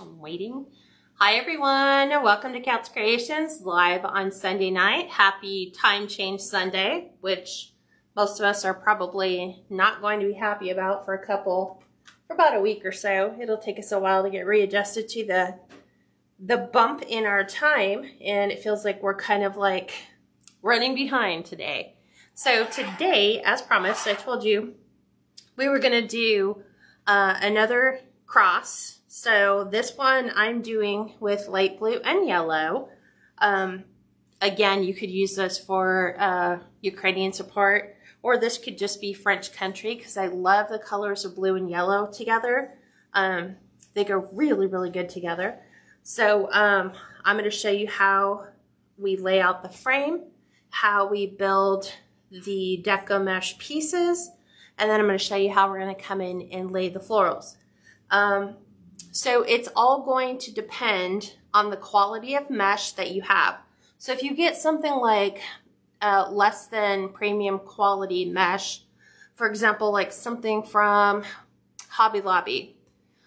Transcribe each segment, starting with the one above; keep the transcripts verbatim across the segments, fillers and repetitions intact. I'm waiting. Hi everyone, welcome to Kat's Creations live on Sunday night. Happy Time Change Sunday, which most of us are probably not going to be happy about for a couple, for about a week or so. It'll take us a while to get readjusted to the the bump in our time, and it feels like we're kind of like running behind today. So today, as promised, I told you we were gonna do uh, another cross. So this one I'm doing with light blue and yellow. Um, again, you could use this for uh, Ukrainian support, or this could just be French country, because I love the colors of blue and yellow together. Um, they go really, really good together. So um, I'm gonna show you how we lay out the frame, how we build the Deco Mesh pieces, and then I'm gonna show you how we're gonna come in and lay the florals. Um, so it's all going to depend on the quality of mesh that you have. So if you get something like uh, less than premium quality mesh, for example, like something from Hobby Lobby,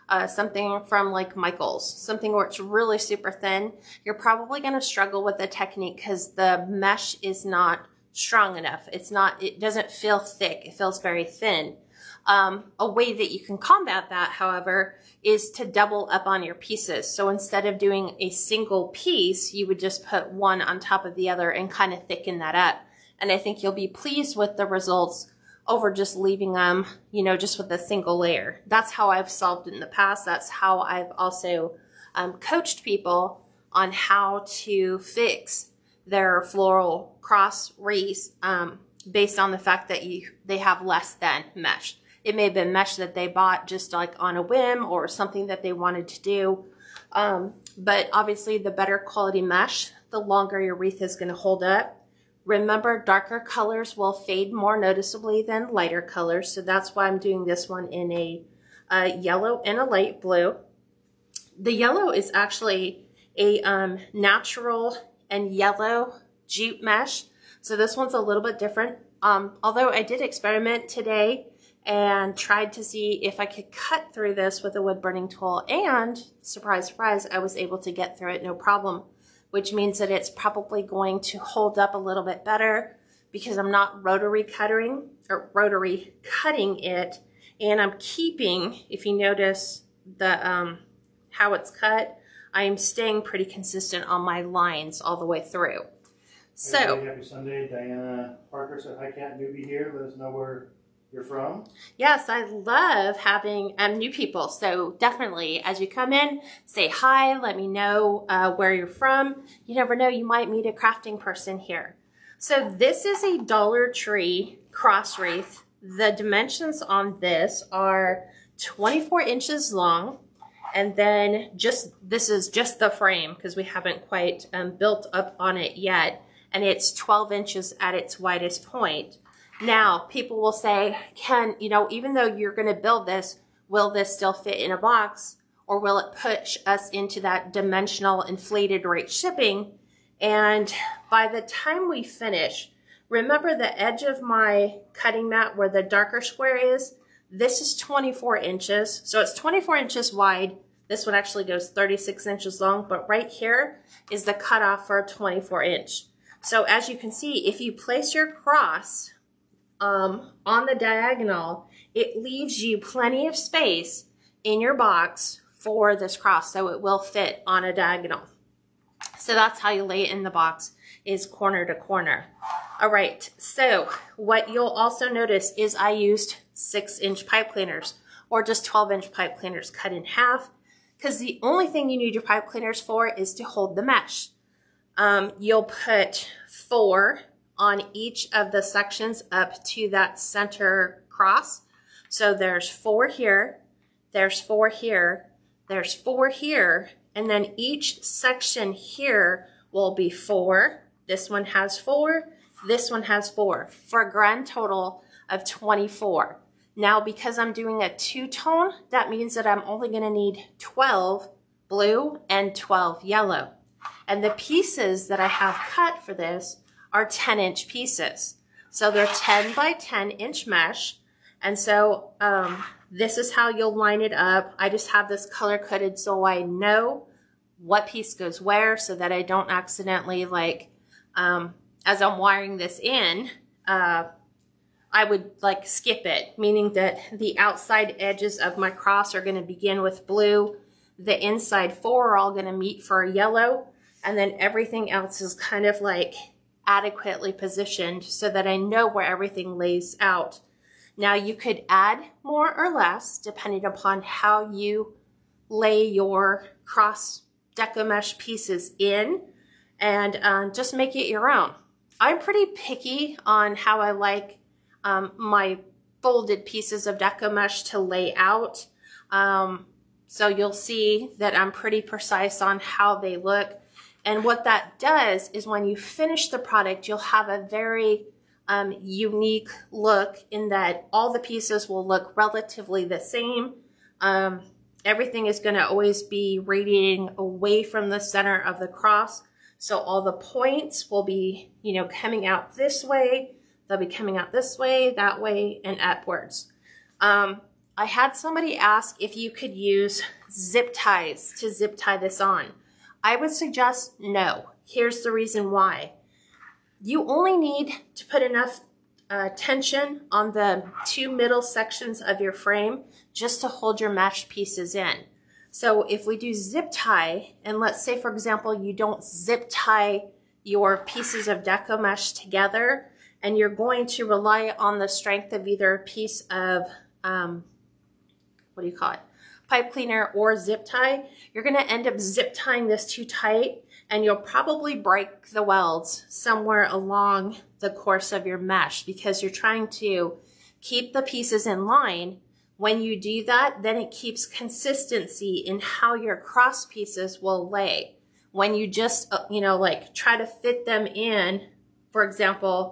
Uh, something from like Michael's, something where it's really super thin, you're probably going to struggle with the technique because the mesh is not strong enough. It's not, it doesn't feel thick. It feels very thin. Um, a way that you can combat that, however, is to double up on your pieces. So instead of doing a single piece, you would just put one on top of the other and kind of thicken that up. And I think you'll be pleased with the results over just leaving them, you know, just with a single layer. That's how I've solved it in the past. That's how I've also um, coached people on how to fix their floral cross wreaths um, based on the fact that you they have less than mesh. It may have been mesh that they bought just like on a whim or something that they wanted to do. Um, but obviously the better quality mesh, the longer your wreath is gonna hold up. Remember, darker colors will fade more noticeably than lighter colors, so that's why I'm doing this one in a uh, yellow and a light blue. The yellow is actually a um, natural and yellow jute mesh, so this one's a little bit different. Um, although I did experiment today and tried to see if I could cut through this with a wood burning tool, and surprise, surprise, I was able to get through it no problem, which means that it's probably going to hold up a little bit better because I'm not rotary cutting or rotary cutting it. And I'm keeping, if you notice the um, how it's cut, I am staying pretty consistent on my lines all the way through. So everybody, happy Sunday. Diana Parker said, "Hi Kat, newbie here. Let us know where you're from." Yes, I love having um, new people. So definitely, as you come in, say hi, let me know uh, where you're from. You never know, you might meet a crafting person here. So this is a Dollar Tree cross wreath. The dimensions on this are twenty-four inches long. And then just, this is just the frame because we haven't quite um, built up on it yet. And it's twelve inches at its widest point. Now, people will say, can, you know, even though you're going to build this, will this still fit in a box, or will it push us into that dimensional inflated rate shipping? And by the time we finish, remember the edge of my cutting mat where the darker square is, this is twenty-four inches. So it's twenty-four inches wide. This one actually goes thirty-six inches long, but right here is the cutoff for a twenty-four inch. So as you can see, if you place your cross Um, on the diagonal, it leaves you plenty of space in your box for this cross, so it will fit on a diagonal. So that's how you lay it in the box, is corner to corner. All right, so what you'll also notice is I used six inch pipe cleaners, or just twelve inch pipe cleaners cut in half, because the only thing you need your pipe cleaners for is to hold the mesh. Um, you'll put four on each of the sections up to that center cross. So there's four here, there's four here, there's four here, and then each section here will be four. This one has four, this one has four, for a grand total of twenty-four. Now, because I'm doing a two-tone, that means that I'm only gonna need twelve blue and twelve yellow. And the pieces that I have cut for this are ten inch pieces. So they're ten by ten inch mesh. And so um, This is how you'll line it up. I just have this color coded so I know what piece goes where, so that I don't accidentally, like, um, as I'm wiring this in, uh, I would like skip it, meaning that the outside edges of my cross are going to begin with blue. The inside four are all going to meet for a yellow, and then everything else is kind of like adequately positioned so that I know where everything lays out. Now you could add more or less depending upon how you lay your cross deco mesh pieces in, and um, just make it your own. I'm pretty picky on how I like Um, my folded pieces of deco mesh to lay out. Um, so you'll see that I'm pretty precise on how they look. And what that does is when you finish the product, you'll have a very um, unique look, in that all the pieces will look relatively the same. Um, everything is going to always be radiating away from the center of the cross. So all the points will be, you know, coming out this way. They'll be coming out this way, that way, and upwards. Um, I had somebody ask if you could use zip ties to zip tie this on. I would suggest no. Here's the reason why. You only need to put enough uh, tension on the two middle sections of your frame just to hold your mesh pieces in. So if we do zip tie, and let's say, for example, you don't zip tie your pieces of deco mesh together, and you're going to rely on the strength of either a piece of, um, what do you call it, pipe cleaner or zip tie, you're gonna end up zip tying this too tight, and you'll probably break the welds somewhere along the course of your mesh, because you're trying to keep the pieces in line. When you do that, then it keeps consistency in how your cross pieces will lay. When you just, you know, like try to fit them in, for example,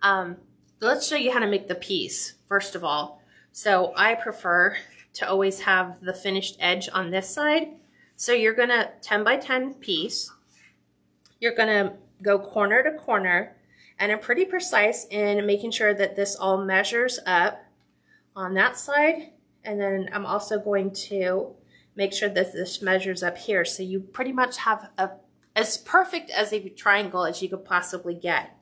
Um, let's show you how to make the piece, first of all. So I prefer to always have the finished edge on this side. So you're going to ten by ten piece. You're going to go corner to corner, and I'm pretty precise in making sure that this all measures up on that side. And then I'm also going to make sure that this measures up here. So you pretty much have a, as perfect as a triangle as you could possibly get.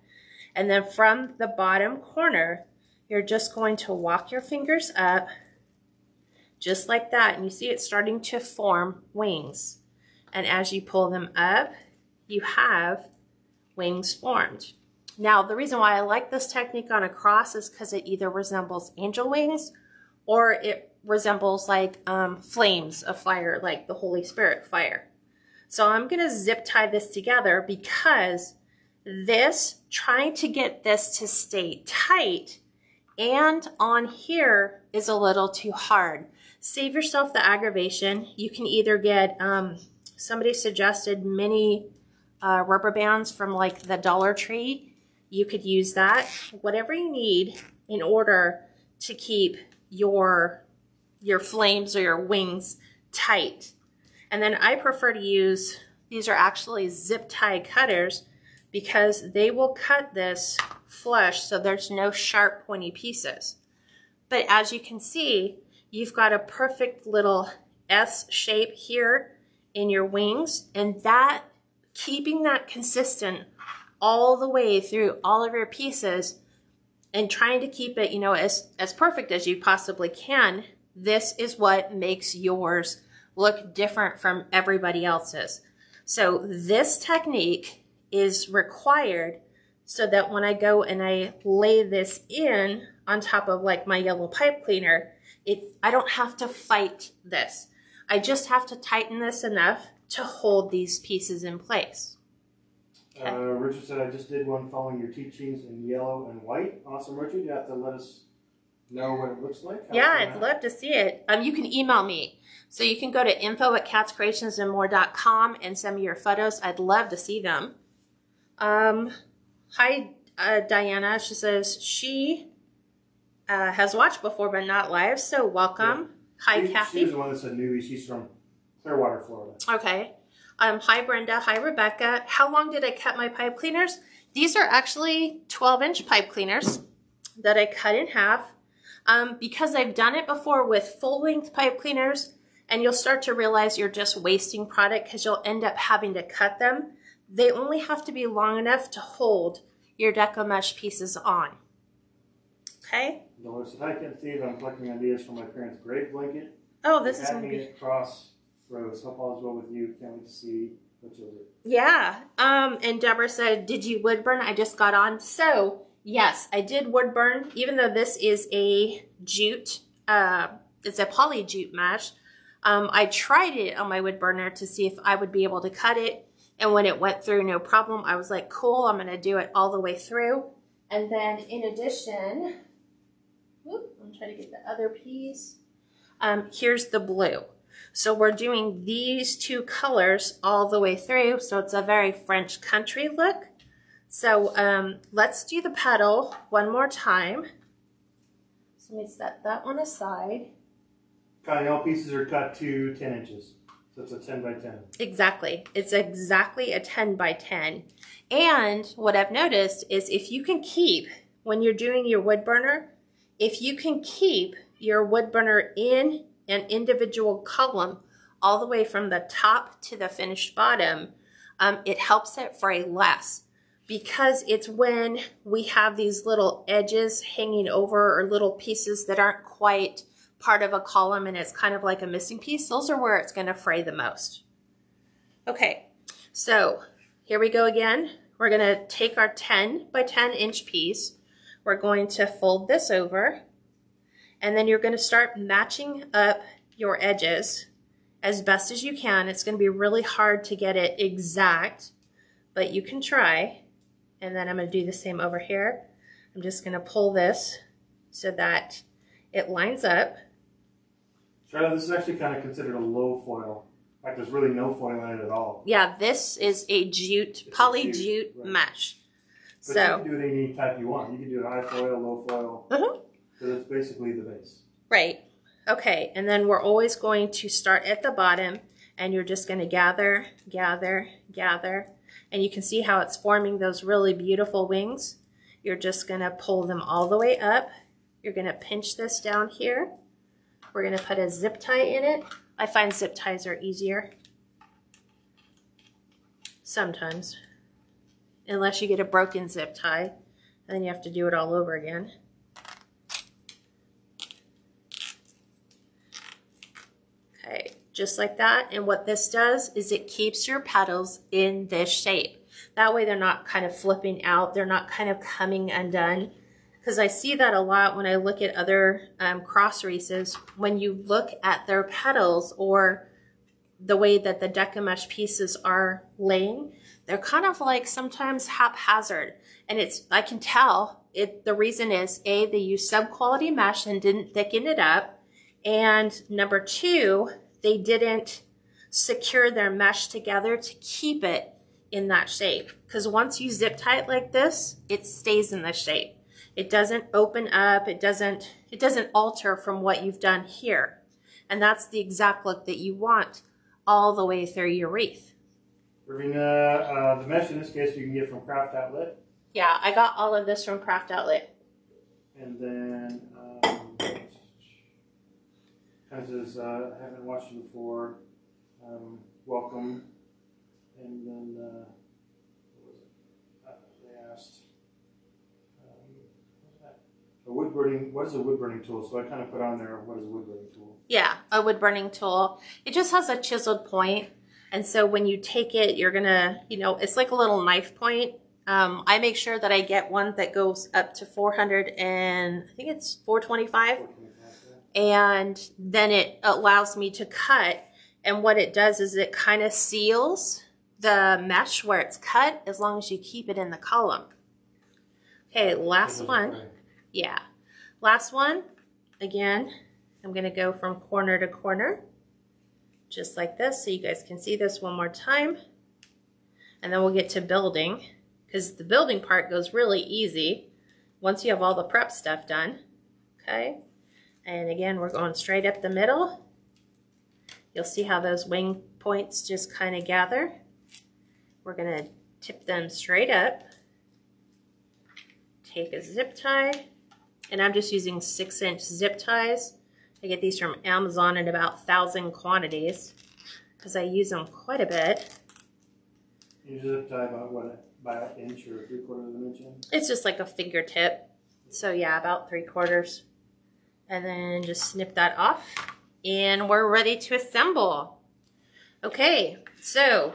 And then from the bottom corner, you're just going to walk your fingers up just like that. And you see it's starting to form wings. And as you pull them up, you have wings formed. Now, the reason why I like this technique on a cross is because it either resembles angel wings or it resembles like um, flames of fire, like the Holy Spirit fire. So I'm gonna zip tie this together, because this, trying to get this to stay tight and on here is a little too hard. Save yourself the aggravation. You can either get, um, somebody suggested mini uh, rubber bands from like the Dollar Tree. You could use that, whatever you need in order to keep your, your flames or your wings tight. And then I prefer to use, these are actually zip tie cutters, because they will cut this flush so there's no sharp pointy pieces. But as you can see, you've got a perfect little S shape here in your wings, and that, keeping that consistent all the way through all of your pieces and trying to keep it, you know, as, as perfect as you possibly can, this is what makes yours look different from everybody else's. So this technique is required so that when I go and I lay this in on top of like my yellow pipe cleaner, it's, I don't have to fight this. I just have to tighten this enough to hold these pieces in place. Okay. Uh, Richard said, I just did one following your teachings in yellow and white. Awesome, Richard. You have to let us know what it looks like. Yeah, I'd happen. love to see it. Um, you can email me. So you can go to info at cats creations and more dot com and send me your photos. I'd love to see them. Um, hi, uh, Diana. She says she uh, has watched before, but not live. So welcome. Yeah. Hi, she, Kathy. She's the one that's a newbie. She's from Clearwater, Florida. Okay. Um, hi, Brenda. Hi, Rebecca. How long did I cut my pipe cleaners? These are actually twelve inch pipe cleaners that I cut in half. um, because I've done it before with full-length pipe cleaners, and you'll start to realize you're just wasting product because you'll end up having to cut them. They only have to be long enough to hold your Deco Mesh pieces on. Okay? Notice that I can see that I'm collecting ideas from my parents' grave blanket. Oh, this is going to be... Cross roads. Hope all is well with you. Can't wait to see what you'll do. Yeah. Um, and Deborah said, did you wood burn? I just got on. So, yes, I did wood burn. Even though this is a jute, uh, it's a poly jute mesh, um, I tried it on my wood burner to see if I would be able to cut it. And when it went through, no problem. I was like, cool, I'm going to do it all the way through. And then in addition, whoop, I'm trying to get the other piece. Um, here's the blue. So we're doing these two colors all the way through. So it's a very French country look. So um, let's do the petal one more time. So let me set that one aside. Connie, all pieces are cut to ten inches. So it's a ten by ten. Exactly. It's exactly a ten by ten. And what I've noticed is if you can keep, when you're doing your wood burner, if you can keep your wood burner in an individual column all the way from the top to the finished bottom, um, it helps it fray less, because it's when we have these little edges hanging over or little pieces that aren't quite part of a column and it's kind of like a missing piece, those are where it's going to fray the most. Okay, so here we go again. We're going to take our ten by ten inch piece. We're going to fold this over, and then you're going to start matching up your edges as best as you can. It's going to be really hard to get it exact, but you can try. And then I'm going to do the same over here. I'm just going to pull this so that it lines up. Charlotte, this is actually kind of considered a low foil. In fact, there's really no foil in it at all. Yeah, this is a jute, it's poly a jute, jute right. mesh. But so you can do it any type you want. You can do it high foil, low foil. Mm-hmm. So that's basically the base. Right. Okay, and then we're always going to start at the bottom, and you're just going to gather, gather, gather. And you can see how it's forming those really beautiful wings. You're just going to pull them all the way up. You're going to pinch this down here. We're going to put a zip tie in it. I find zip ties are easier sometimes, unless you get a broken zip tie, and then you have to do it all over again. Okay, just like that. And what this does is it keeps your petals in this shape. That way they're not kind of flipping out. They're not kind of coming undone. Because I see that a lot when I look at other um, cross races. When you look at their petals or the way that the Deco Mesh pieces are laying, they're kind of like sometimes haphazard. And it's I can tell it. The reason is, A, they used sub-quality mesh and didn't thicken it up. And number two, they didn't secure their mesh together to keep it in that shape. Because once you zip tie it like this, it stays in the shape. It doesn't open up, it doesn't, it doesn't alter from what you've done here. And that's the exact look that you want all the way through your wreath. Rowena, uh, the mesh in this case you can get from Craft Outlet. Yeah, I got all of this from Craft Outlet. And then, um, kind of says, uh, I haven't watched you before, um, welcome. And then, uh, what was it? Uh, they asked. A wood burning, what is a wood burning tool? So I kind of put on there, what is a wood burning tool? Yeah, a wood burning tool. It just has a chiseled point. And so when you take it, you're going to, you know, it's like a little knife point. Um, I make sure that I get one that goes up to four hundred and I think it's four twenty-five. four twenty-five, yeah. And then it allows me to cut. And what it does is it kind of seals the mesh where it's cut as long as you keep it in the column. Okay, last one. Yeah. Last one. Again, I'm going to go from corner to corner, just like this, so you guys can see this one more time. And then we'll get to building, because the building part goes really easy once you have all the prep stuff done. Okay. And again, we're going straight up the middle. You'll see how those wing points just kind of gather. We're going to tip them straight up. Take a zip tie. and I'm just using six inch zip ties. I get these from Amazon in about one thousand quantities because I use them quite a bit. You zip tie about what, about an inch or three quarters of an inch? It's just like a fingertip. So yeah, about three quarters. And then just snip that off and we're ready to assemble. Okay, so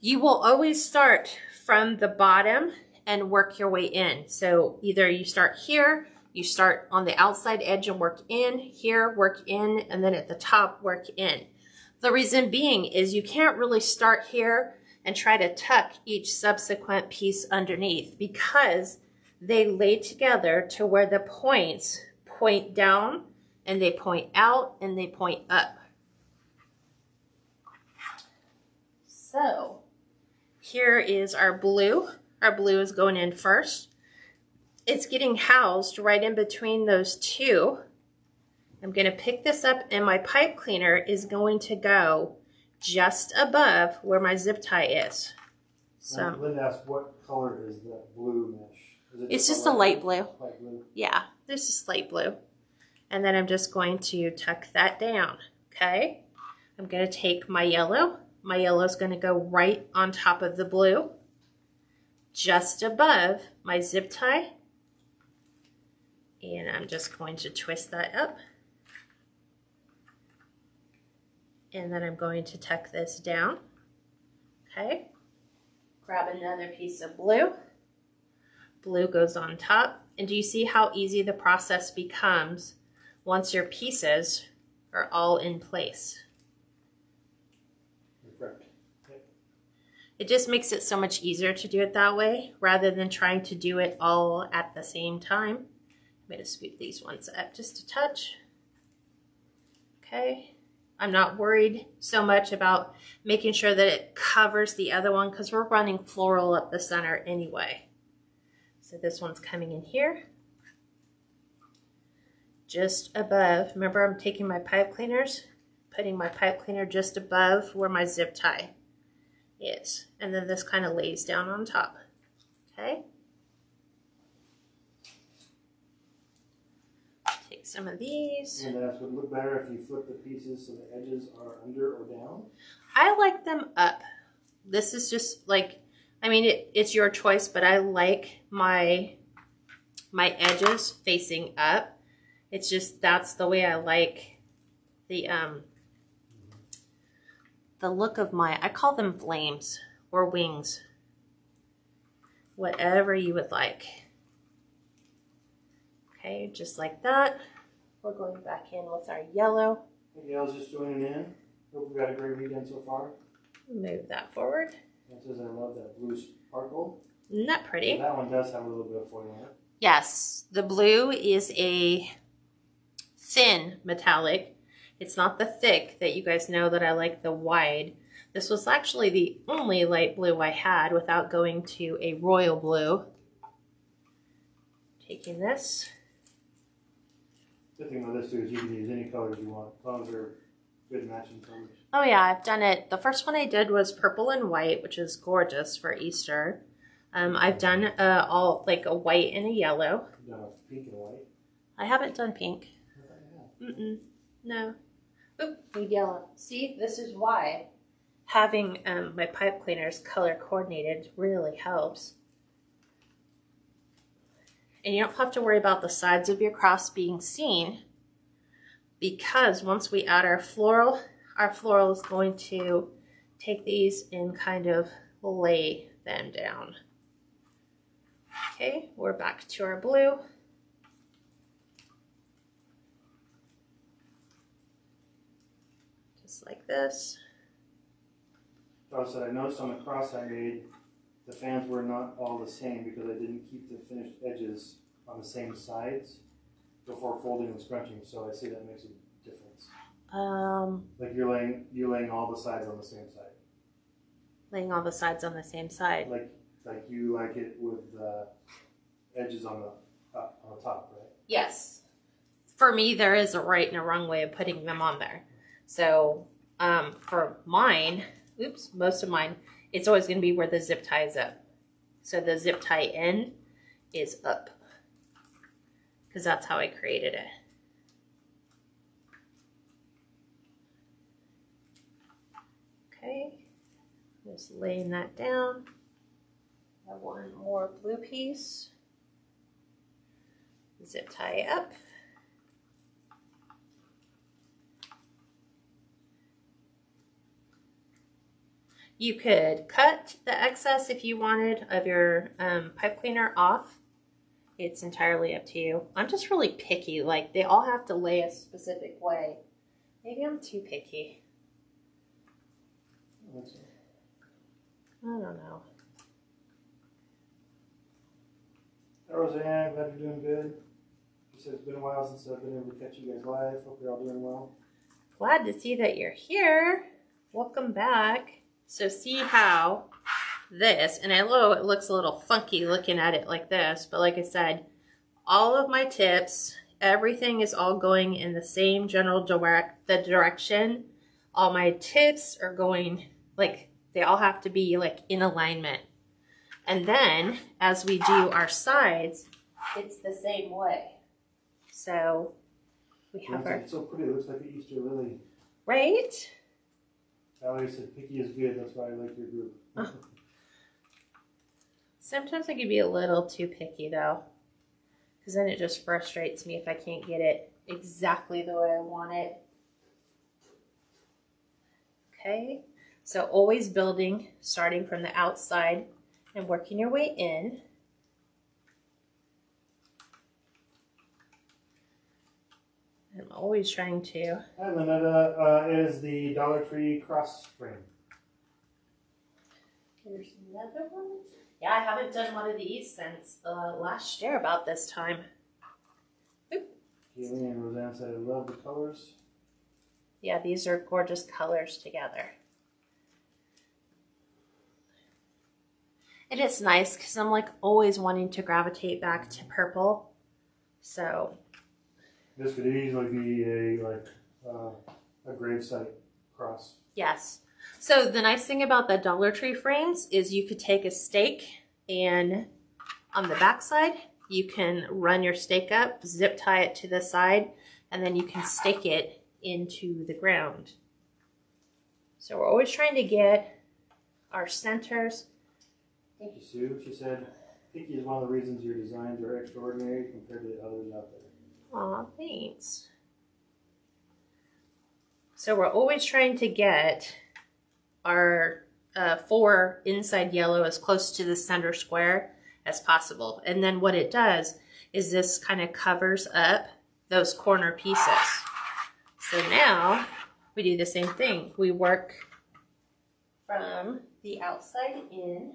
you will always start from the bottom and work your way in. So either you start here, you start on the outside edge and work in, here work in, and then at the top work in. The reason being is you can't really start here and try to tuck each subsequent piece underneath because they lay together to where the points point down and they point out and they point up. So here is our blue. Our blue is going in first. It's getting housed right in between those two. I'm going to pick this up and my pipe cleaner is going to go just above where my zip tie is. So Lynn asked, what color is the blue mesh? Is it it's just a light blue. light blue. Yeah, this is light blue. And then I'm just going to tuck that down. Okay. I'm going to take my yellow. My yellow is going to go right on top of the blue, just above my zip tie. And I'm just going to twist that up. And then I'm going to tuck this down. Okay. Grab another piece of blue. Blue goes on top. And do you see how easy the process becomes once your pieces are all in place? Perfect. It just makes it so much easier to do it that way rather than trying to do it all at the same time. I'm going to scoot these ones up just a touch. Okay. I'm not worried so much about making sure that it covers the other one because we're running floral up the center anyway. So this one's coming in here. Just above. Remember, I'm taking my pipe cleaners, putting my pipe cleaner just above where my zip tie is. And then this kind of lays down on top. Okay. Some of these. And that would look better if you flip the pieces so the edges are under or down? I like them up. This is just like, I mean, it, it's your choice, but I like my my edges facing up. It's just, that's the way I like the, um, the look of my, I call them flames or wings. Whatever you would like. Okay, just like that. We're going back in with our yellow. Hey, Gail's just joining in. Hope we've got a great weekend so far. Move that forward. That says I love that blue sparkle. Isn't that pretty? So that one does have a little bit of foil in it. Yes, the blue is a thin metallic. It's not the thick that you guys know that I like the wide. This was actually the only light blue I had without going to a royal blue. Taking this. The thing with this too is you can use any colors you want. Colors are good matching colors. Oh yeah, I've done it. The first one I did was purple and white, which is gorgeous for Easter. Um, I've done uh, all like a white and a yellow. You've done a pink and white. I haven't done pink. Yeah. Mm-mm. No. Oop, we yellow. See, this is why having um, my pipe cleaners color coordinated really helps. And you don't have to worry about the sides of your crafts being seen because once we add our floral, our floral is going to take these and kind of lay them down. Okay, we're back to our blue. Just like this. Also, I noticed on the cross I made, the fans were not all the same because I didn't keep the finished edges on the same sides before folding and scrunching, so I see that makes a difference. Um, like you're laying, you're laying all the sides on the same side. Laying all the sides on the same side. Like, like you like it with the edges on the up, on the top, right? Yes. For me, there is a right and a wrong way of putting them on there. So um, for mine, oops, most of mine. It's always going to be where the zip tie is up. So the zip tie end is up. because that's how I created it. Okay, just laying that down. I want more blue piece. Zip tie up. You could cut the excess if you wanted of your um, pipe cleaner off. It's entirely up to you. I'm just really picky. Like, they all have to lay a specific way. Maybe I'm too picky. I don't know. Hi, Roseanne. Glad you're doing good. She said it's been a while since I've been able to catch you guys live. Hope you're all doing well. Glad to see that you're here. Welcome back. So see how this, and I know it looks a little funky looking at it like this, but like I said, all of my tips, everything is all going in the same general direct, the direction. All my tips are going, like, they all have to be like in alignment. And then as we do our sides, it's the same way. So we have our... It's so pretty, it looks like an Easter lily. Right? I always said picky is good, that's why I like your group. Oh. Sometimes I could be a little too picky though, because then it just frustrates me if I can't get it exactly the way I want it. Okay, so always building, starting from the outside and working your way in. I'm always trying to. And another uh, is the Dollar Tree cross frame. There's another one. Yeah, I haven't done one of these since uh, last year about this time. Oop. Kaylee and Roseanne said, I love the colors. Yeah, these are gorgeous colors together. And it's nice because I'm like always wanting to gravitate back to purple. So... This could easily be a like uh, a gravesite cross. Yes. So the nice thing about the Dollar Tree frames is you could take a stake, and on the backside you can run your stake up, zip tie it to the side, and then you can stake it into the ground. So we're always trying to get our centers. Thank you, Sue. She said, "Pinky is one of the reasons your designs are extraordinary compared to the others out there." Aw, thanks. So we're always trying to get our uh, four inside yellow as close to the center square as possible. And then what it does is this kind of covers up those corner pieces. So now we do the same thing. We work from the outside in.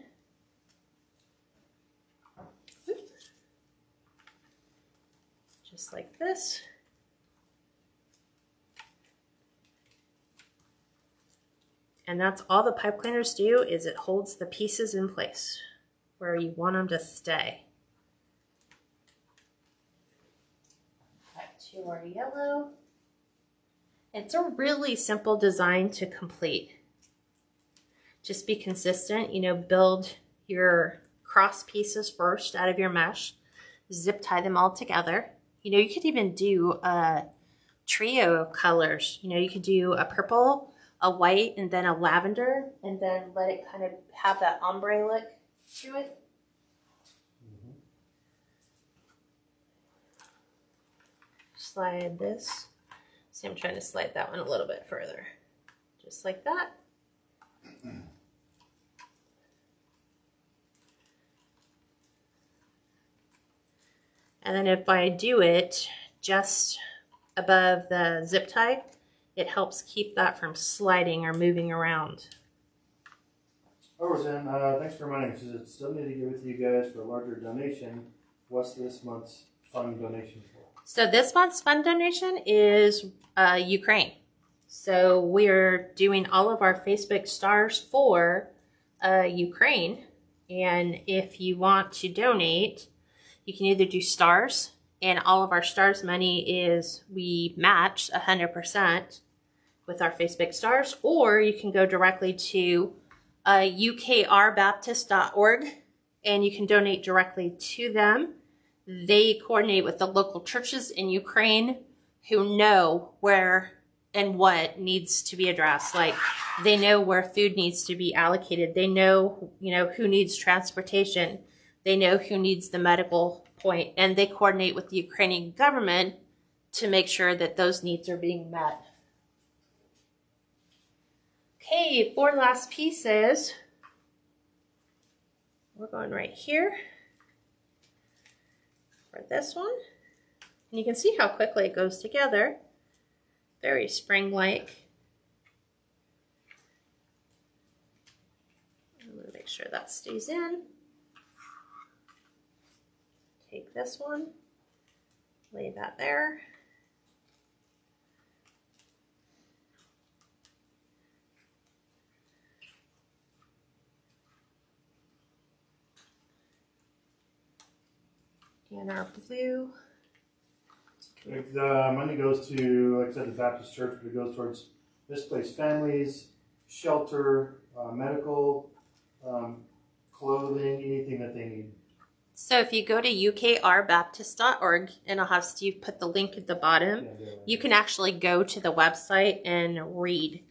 Just like this. And that's all the pipe cleaners do, is it holds the pieces in place where you want them to stay. Back to our yellow. It's a really simple design to complete. Just be consistent, you know, build your cross pieces first out of your mesh, zip tie them all together. You know, you could even do a trio of colors. You know, you could do a purple, a white, and then a lavender, and then let it kind of have that ombre look to it. Mm-hmm. Slide this. See, I'm trying to slide that one a little bit further. Just like that. And then if I do it just above the zip tie, it helps keep that from sliding or moving around. Oh, Roseanne, uh, thanks for reminding me. She said, still need to get with you guys for a larger donation. What's this month's fund donation for? So this month's fund donation is uh, Ukraine. So we're doing all of our Facebook stars for uh, Ukraine. And if you want to donate, you can either do stars, and all of our stars money is, we match one hundred percent with our Facebook stars, or you can go directly to uh, u k r baptist dot org, and you can donate directly to them, they coordinate with the local churches in Ukraine who know where and what needs to be addressed. Like, they know where food needs to be allocated. They know, you know, who needs transportation. They know who needs the medical point, and they coordinate with the Ukrainian government to make sure that those needs are being met. Okay, four last pieces. We're going right here for this one. And you can see how quickly it goes together. Very spring-like. I'm gonna make sure that stays in. Take this one, lay that there. And our blue. If the money goes to, like I said, the Baptist Church, but it goes towards displaced families, shelter, uh, medical, um, clothing, anything that they need. So if you go to U K R baptist dot org, and I'll have Steve put the link at the bottom, yeah, yeah. You can actually go to the website and read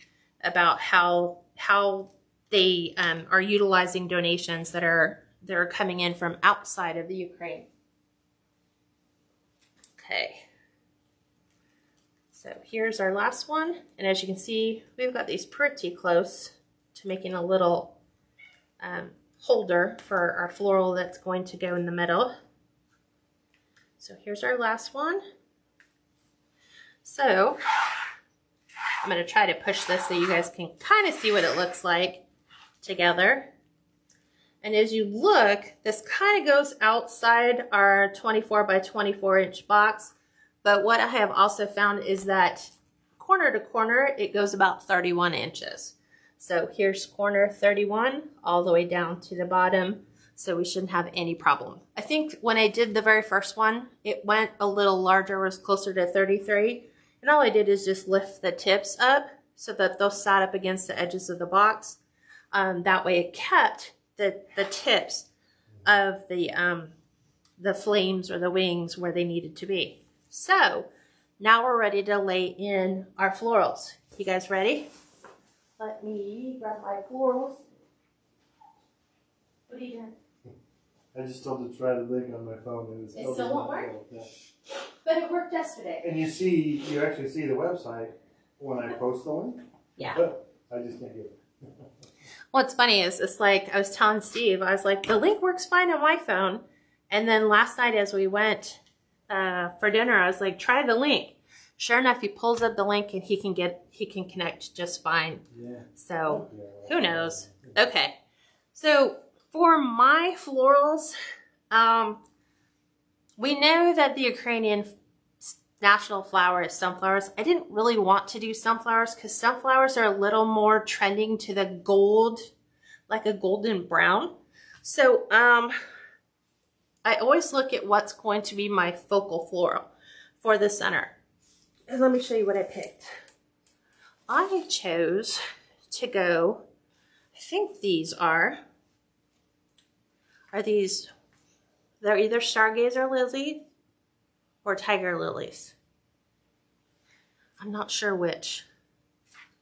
about how how they um, are utilizing donations that are that are coming in from outside of the Ukraine. Okay. So here's our last one, and as you can see, we've got these pretty close to making a little um, holder for our floral that's going to go in the middle. So here's our last one. So I'm going to try to push this so you guys can kind of see what it looks like together. And as you look, this kind of goes outside our twenty-four by twenty-four inch box. But what I have also found is that corner to corner, it goes about thirty-one inches. So here's corner thirty-one all the way down to the bottom. So we shouldn't have any problem. I think when I did the very first one, it went a little larger, was closer to thirty-three. And all I did is just lift the tips up so that they'll sat up against the edges of the box. Um, that way it kept the, the tips of the, um, the flames or the wings where they needed to be. So now we're ready to lay in our florals. You guys ready? Let me grab my florals. What are you doing? I just told to try the link on my phone. And it's it still won't work? Yeah. But it worked yesterday. And you see, you actually see the website when I post the link? Yeah. But I just can't get it. What's funny is, it's like I was telling Steve, I was like, the link works fine on my phone. And then last night as we went Uh, for dinner, I was like, try the link. Sure enough, he pulls up the link and he can get, he can connect just fine. Yeah. So who knows? Okay. So for my florals, um, we know that the Ukrainian national flower is sunflowers. I didn't really want to do sunflowers because sunflowers are a little more trending to the gold, like a golden brown. So, um, I always look at what's going to be my focal floral for the center. And let me show you what I picked. I chose to go, I think these are, are these, they're either stargazer lilies or tiger lilies. I'm not sure which.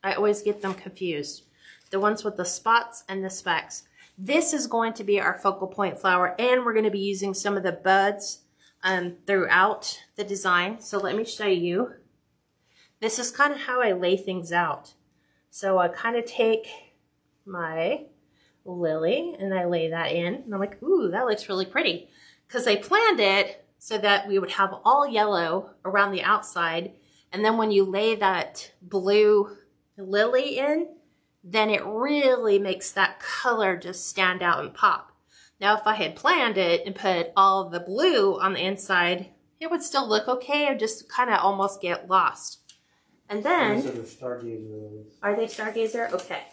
I always get them confused. The ones with the spots and the specks. This is going to be our focal point flower, and we're going to be using some of the buds um, throughout the design. So let me show you. This is kind of how I lay things out. So I kind of take my lily and I lay that in, and I'm like, ooh, that looks really pretty. Because I planned it so that we would have all yellow around the outside, and then when you lay that blue lily in, then it really makes that color just stand out and pop. Now, if I had planned it and put all the blue on the inside, it would still look okay. I just kind of almost get lost. And then, these are the stargazer lilies. Are they stargazer? Okay.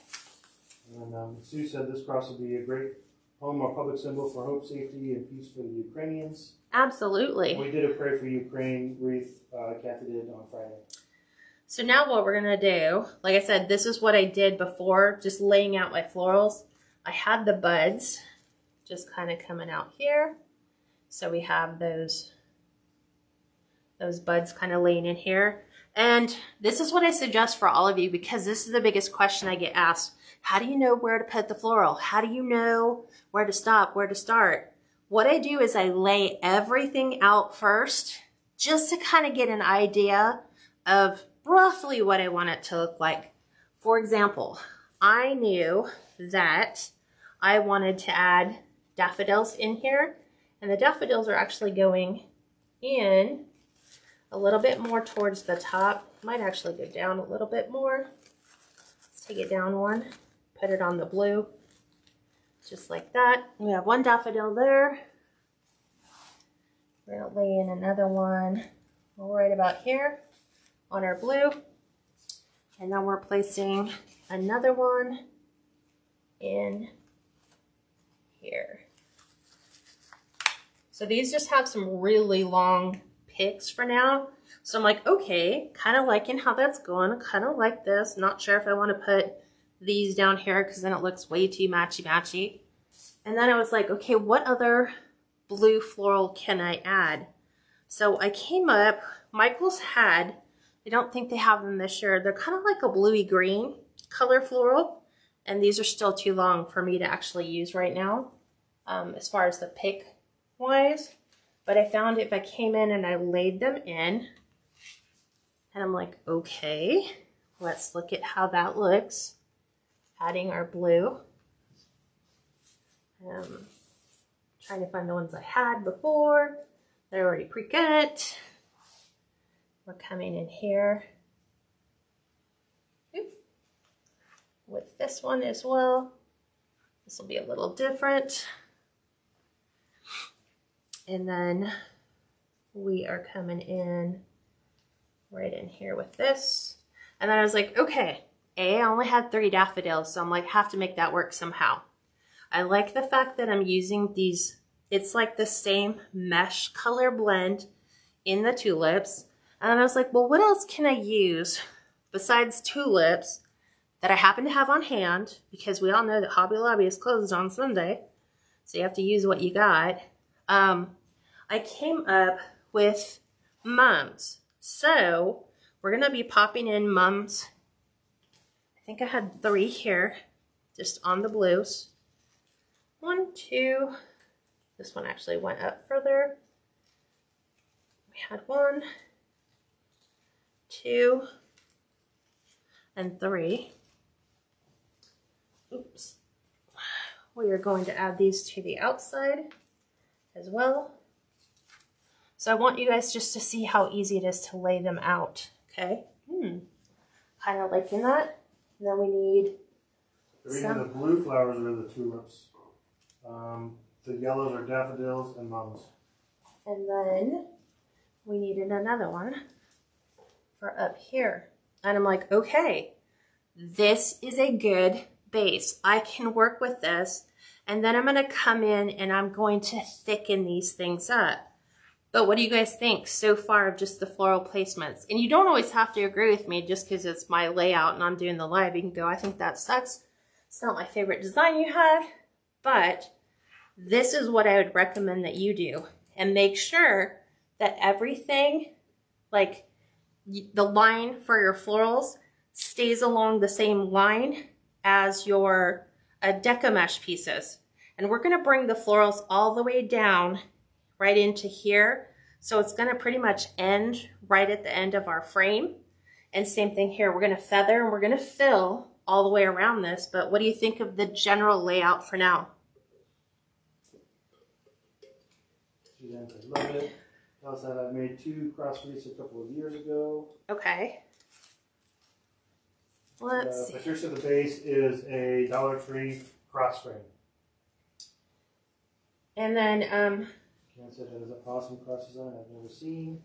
And um, Sue said this cross would be a great home or public symbol for hope, safety, and peace for the Ukrainians. Absolutely. We did a prayer for Ukraine wreath, uh, Kathy did on Friday. So now what we're going to do, like I said, this is what I did before, just laying out my florals. I had the buds just kind of coming out here. So we have those, those buds kind of laying in here. And this is what I suggest for all of you, because this is the biggest question I get asked. How do you know where to put the floral? How do you know where to stop, where to start? What I do is I lay everything out first, just to kind of get an idea of roughly what I want it to look like. For example, I knew that I wanted to add daffodils in here, and the daffodils are actually going in a little bit more towards the top. Might actually go down a little bit more. Let's take it down one, put it on the blue, just like that. We have one daffodil there. We're gonna lay in another one right about here on our blue. And then we're placing another one in here. So these just have some really long picks for now. So I'm like, okay, kind of liking how that's going, kind of like this. Not sure if I want to put these down here because then it looks way too matchy-matchy. And then I was like, okay, what other blue floral can I add? So I came up, Michael's had, I don't think they have them this year. They're kind of like a bluey green color floral, and these are still too long for me to actually use right now, um, as far as the pick wise. But I found if I came in and I laid them in, and I'm like, okay, let's look at how that looks. Adding our blue. Um, trying to find the ones I had before. They're already pre-cut. We're coming in here. Oop. With this one as well. This will be a little different. And then we are coming in right in here with this. And then I was like, okay, A, I only had three daffodils, so I'm like, have to make that work somehow. I like the fact that I'm using these, it's like the same mesh color blend in the tulips. And then I was like, well, what else can I use besides tulips that I happen to have on hand? Because we all know that Hobby Lobby is closed on Sunday, so you have to use what you got. Um, I came up with mums. So we're gonna be popping in mums. I think I had three here, just on the blues. One, two, this one actually went up further. We had one, two, and three. Oops. We are going to add these to the outside as well. So I want you guys just to see how easy it is to lay them out, okay? Hmm. Kind of liking that. And then we need three some... of the blue flowers are the tulips. Um, the yellows are daffodils and mums. And then we needed another one for up here. And I'm like, okay, this is a good base. I can work with this. And then I'm going to come in and I'm going to thicken these things up. But what do you guys think so far of just the floral placements? And you don't always have to agree with me just because it's my layout and I'm doing the live. You can go, I think that sucks. It's not my favorite design you have. But this is what I would recommend that you do. And make sure that everything, like the line for your florals, stays along the same line as your uh, Deco Mesh pieces. And we're going to bring the florals all the way down right into here. So it's gonna pretty much end right at the end of our frame. And same thing here, we're gonna feather and we're gonna fill all the way around this, but what do you think of the general layout for now? Yeah, I love it. That's that I made two cross wreaths a couple of years ago. Okay. Let's uh, see. The picture of the base is a Dollar Tree cross frame. And then, um, so that is an awesome cross design I've never seen.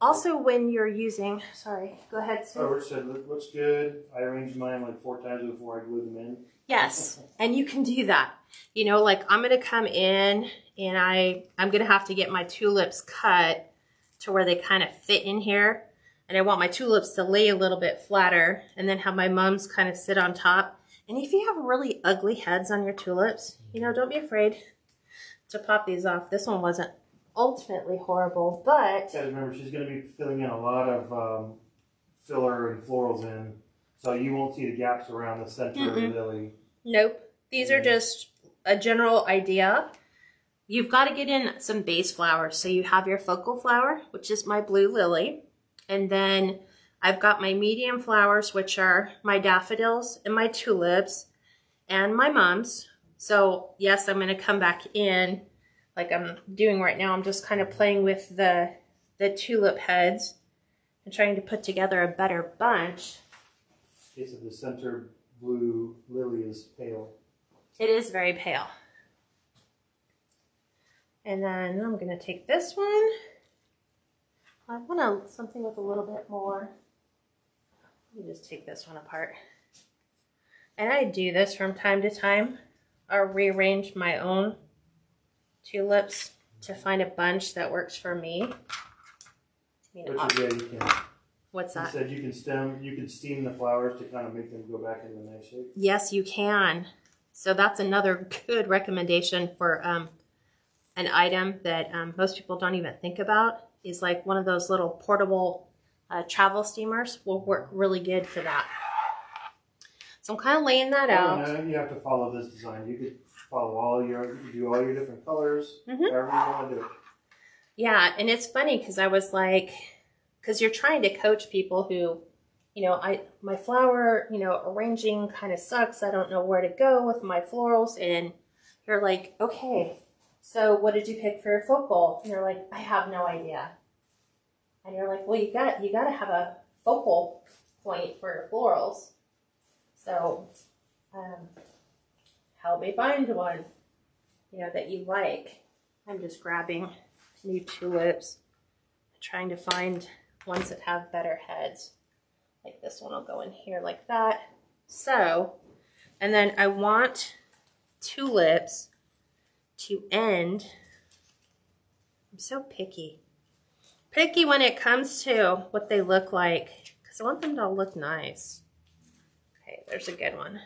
Also, when you're using, sorry, go ahead, Sue. Oh, Rich said, look, looks good. I arranged mine like four times before I glued them in. Yes, and you can do that. You know, like I'm going to come in and I, I'm going to have to get my tulips cut to where they kind of fit in here. And I want my tulips to lay a little bit flatter and then have my mums kind of sit on top. And if you have really ugly heads on your tulips, you know, don't be afraid to pop these off. This one wasn't ultimately horrible, but... Yeah, remember, she's going to be filling in a lot of um, filler and florals in, so you won't see the gaps around the center mm-mm. of the lily. Nope. These yeah. are just a general idea. You've got to get in some base flowers. So you have your focal flower, which is my blue lily, and then I've got my medium flowers, which are my daffodils and my tulips and my mums. So yes, I'm going to come back in like I'm doing right now. I'm just kind of playing with the, the tulip heads and trying to put together a better bunch. Okay, so the center blue lily is pale. It is very pale. And then I'm going to take this one. I want to something with a little bit more. Let me just take this one apart. And I do this from time to time. I'll rearrange my own tulips to find a bunch that works for me. I mean, Which is, yeah, you can. What's that? You said you can stem, you can steam the flowers to kind of make them go back into the nice shape. Yes, you can. So that's another good recommendation for um, an item that um, most people don't even think about, is like one of those little portable uh, travel steamers will work really good for that. So I'm kind of laying that oh, out. No, you have to follow this design. You could follow all your, you do all your different colors, mm-hmm. however you want to do it. Yeah, and it's funny because I was like, because you're trying to coach people who, you know, I my flower, you know, arranging kind of sucks. I don't know where to go with my florals. And you're like, okay, so what did you pick for your focal? And you're like, I have no idea. And you're like, well, you got you got to have a focal point for your florals. So um, help me find one, you know, that you like. I'm just grabbing new tulips, trying to find ones that have better heads. Like this one will go in here like that. So, and then I want tulips to end. I'm so picky. Picky when it comes to what they look like, because I want them to all look nice. Okay, there's a good one.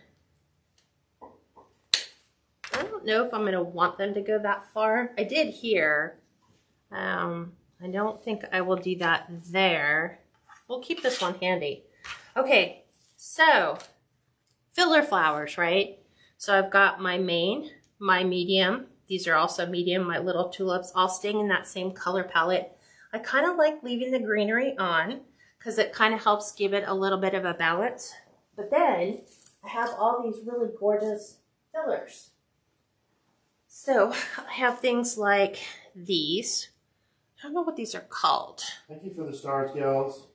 I don't know if I'm going to want them to go that far. I did here. Um, I don't think I will do that there. We'll keep this one handy. Okay, so filler flowers, right? So I've got my main, my medium. These are also medium, my little tulips, all staying in that same color palette. I kind of like leaving the greenery on because it kind of helps give it a little bit of a balance. But then I have all these really gorgeous fillers. So I have things like these. I don't know what these are called. Thank you for the stars, gals.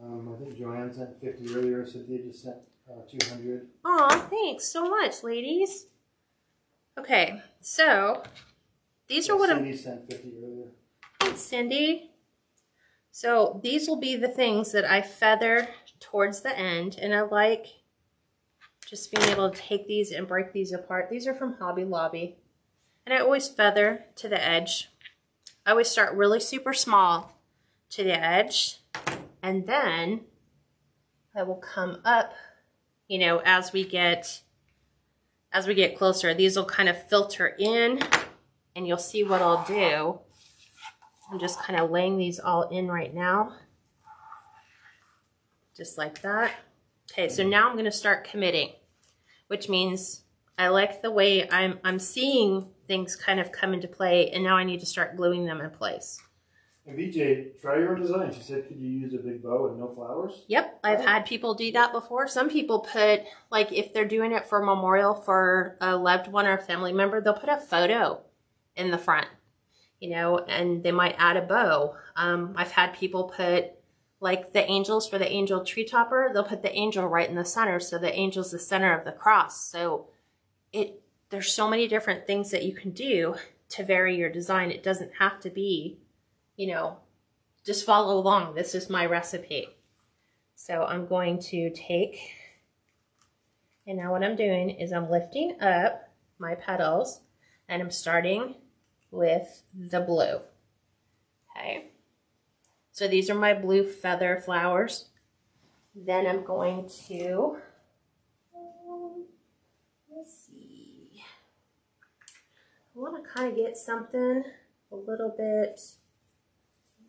Um, I think Joanne sent fifty earlier, Cynthia just sent uh, two hundred. Aw, thanks so much, ladies. Okay, so these yeah, are what Cindy I'm... Cindy sent fifty earlier. Thanks, Cindy. So these will be the things that I feather towards the end, and I like just being able to take these and break these apart. These are from Hobby Lobby, and I always feather to the edge. I always start really super small to the edge, and then I will come up, you know, as we get as we get closer. These will kind of filter in, and you'll see what I'll do. I'm just kind of laying these all in right now, just like that. Okay, so now I'm going to start committing, which means I like the way I'm, I'm seeing things kind of come into play, and now I need to start gluing them in place. And V J, try your own design. She said, could you use a big bow and no flowers? Yep, I've had people do that before. Some people put, like if they're doing it for a memorial for a loved one or a family member, they'll put a photo in the front, you know, and they might add a bow. Um, I've had people put, like the angels for the angel tree topper, they'll put the angel right in the center, so the angel's the center of the cross. So it there's so many different things that you can do to vary your design. It doesn't have to be, you know, just follow along. This is my recipe. So I'm going to take, and now what I'm doing is I'm lifting up my petals, and I'm starting with the blue. Okay. So these are my blue feather flowers. Then I'm going to, um, let's see, I want to kind of get something a little bit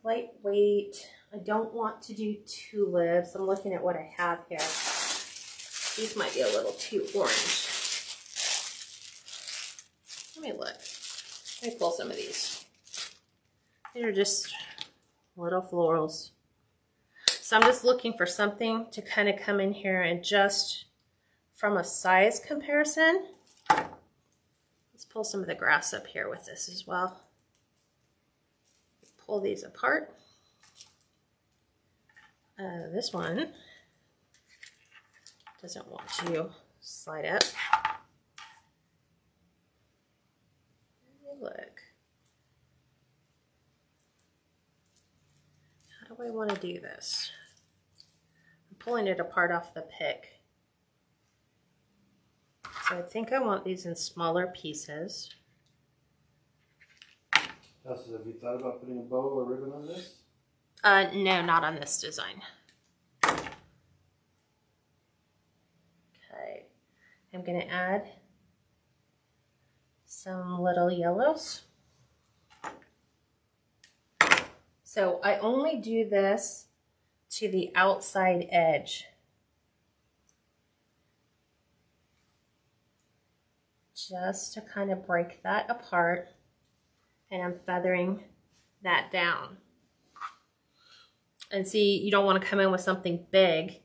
lightweight. I don't want to do tulips. I'm looking at what I have here. These might be a little too orange. Let me look. Let me pull some of these. They're just little florals. So I'm just looking for something to kind of come in here and just from a size comparison. Let's pull some of the grass up here with this as well. Pull these apart. Uh, this one doesn't want to slide up. Look. How do I want to do this? I'm pulling it apart off the pick. So I think I want these in smaller pieces. Tasha, have you thought about putting a bow or ribbon on this? Uh, no, not on this design. Okay, I'm going to add some little yellows. So I only do this to the outside edge. Just to kind of break that apart, and I'm feathering that down. And see, you don't want to come in with something big.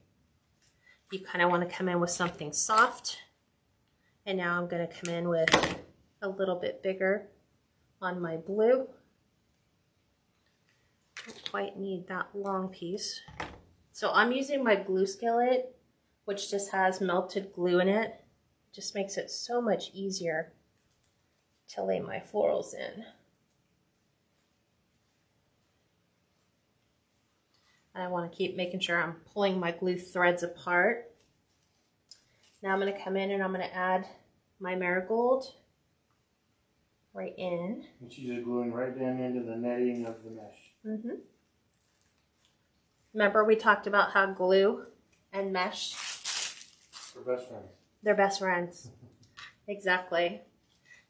You kind of want to come in with something soft. And now I'm going to come in with a little bit bigger on my blue. Don't quite need that long piece. So I'm using my glue skillet, which just has melted glue in it. Just makes it so much easier to lay my florals in. I want to keep making sure I'm pulling my glue threads apart. Now I'm going to come in and I'm going to add my marigold right in. And she's just gluing right down into the netting of the mesh. Mm-hmm. Remember we talked about how glue and mesh are best friends. They're best friends. Exactly.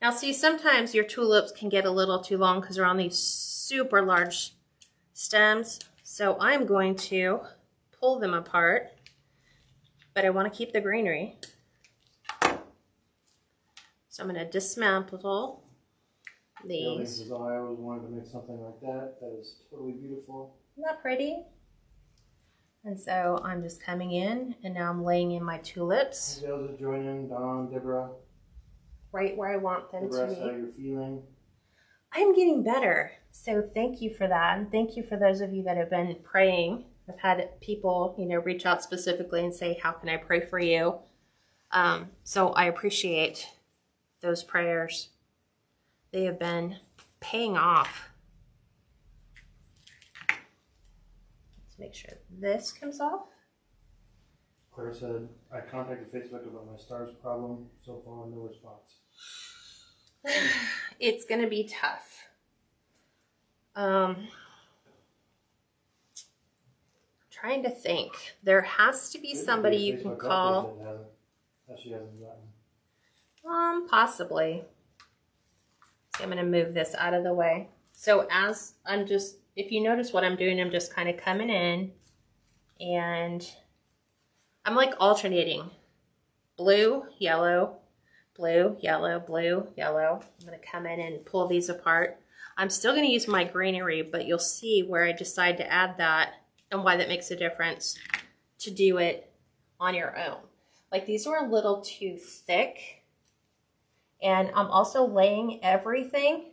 Now see, sometimes your tulips can get a little too long because they're on these super large stems. So I'm going to pull them apart, but I want to keep the greenery. So I'm going to dismantle these. You know, I always wanted to make something like that. That is totally beautiful. Isn't that pretty? And so I'm just coming in, and now I'm laying in my tulips. And they'll just join in, Don, Deborah. Right where I want them Deborah, to be. How you're feeling. I'm getting better, so thank you for that, and thank you for those of you that have been praying. I've had people, you know, reach out specifically and say, how can I pray for you? Um, so I appreciate those prayers. They have been paying off. Let's make sure this comes off. Claire said, I contacted Facebook about my stars problem, so far no response. It's going to be tough. Um, trying to think. There has to be somebody you can call. That she hasn't gotten. Um, possibly. So I'm going to move this out of the way. So as I'm just, if you notice what I'm doing, I'm just kind of coming in and I'm like alternating blue, yellow, blue, yellow, blue, yellow. I'm going to come in and pull these apart. I'm still going to use my greenery, but you'll see where I decide to add that and why that makes a difference to do it on your own. Like these were a little too thick. And I'm also laying everything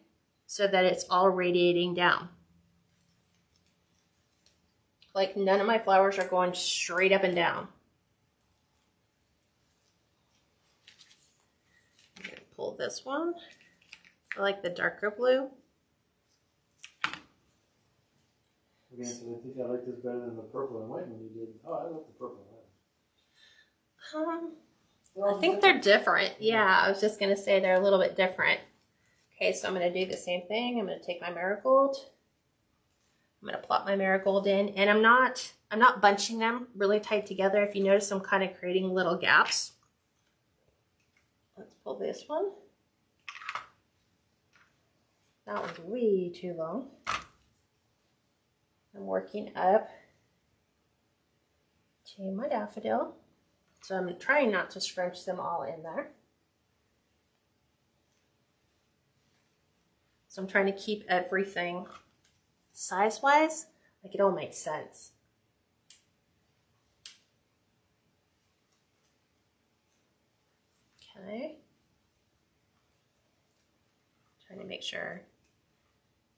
so that it's all radiating down. Like none of my flowers are going straight up and down. Pull this one. I like the darker blue. Again, so I think I like this better than the purple and white one you did. Oh, I like the purple and white. Um, well, I think they're different. Yeah, I was just going to say they're a little bit different. Okay, so I'm going to do the same thing. I'm going to take my marigold. I'm going to plop my marigold in, and I'm not I'm not bunching them really tight together. If you notice, I'm kind of creating little gaps. Let's pull this one. That was way too long. I'm working up to my daffodil. So I'm trying not to scrunch them all in there. So I'm trying to keep everything size-wise, like it all makes sense. Okay. Trying to make sure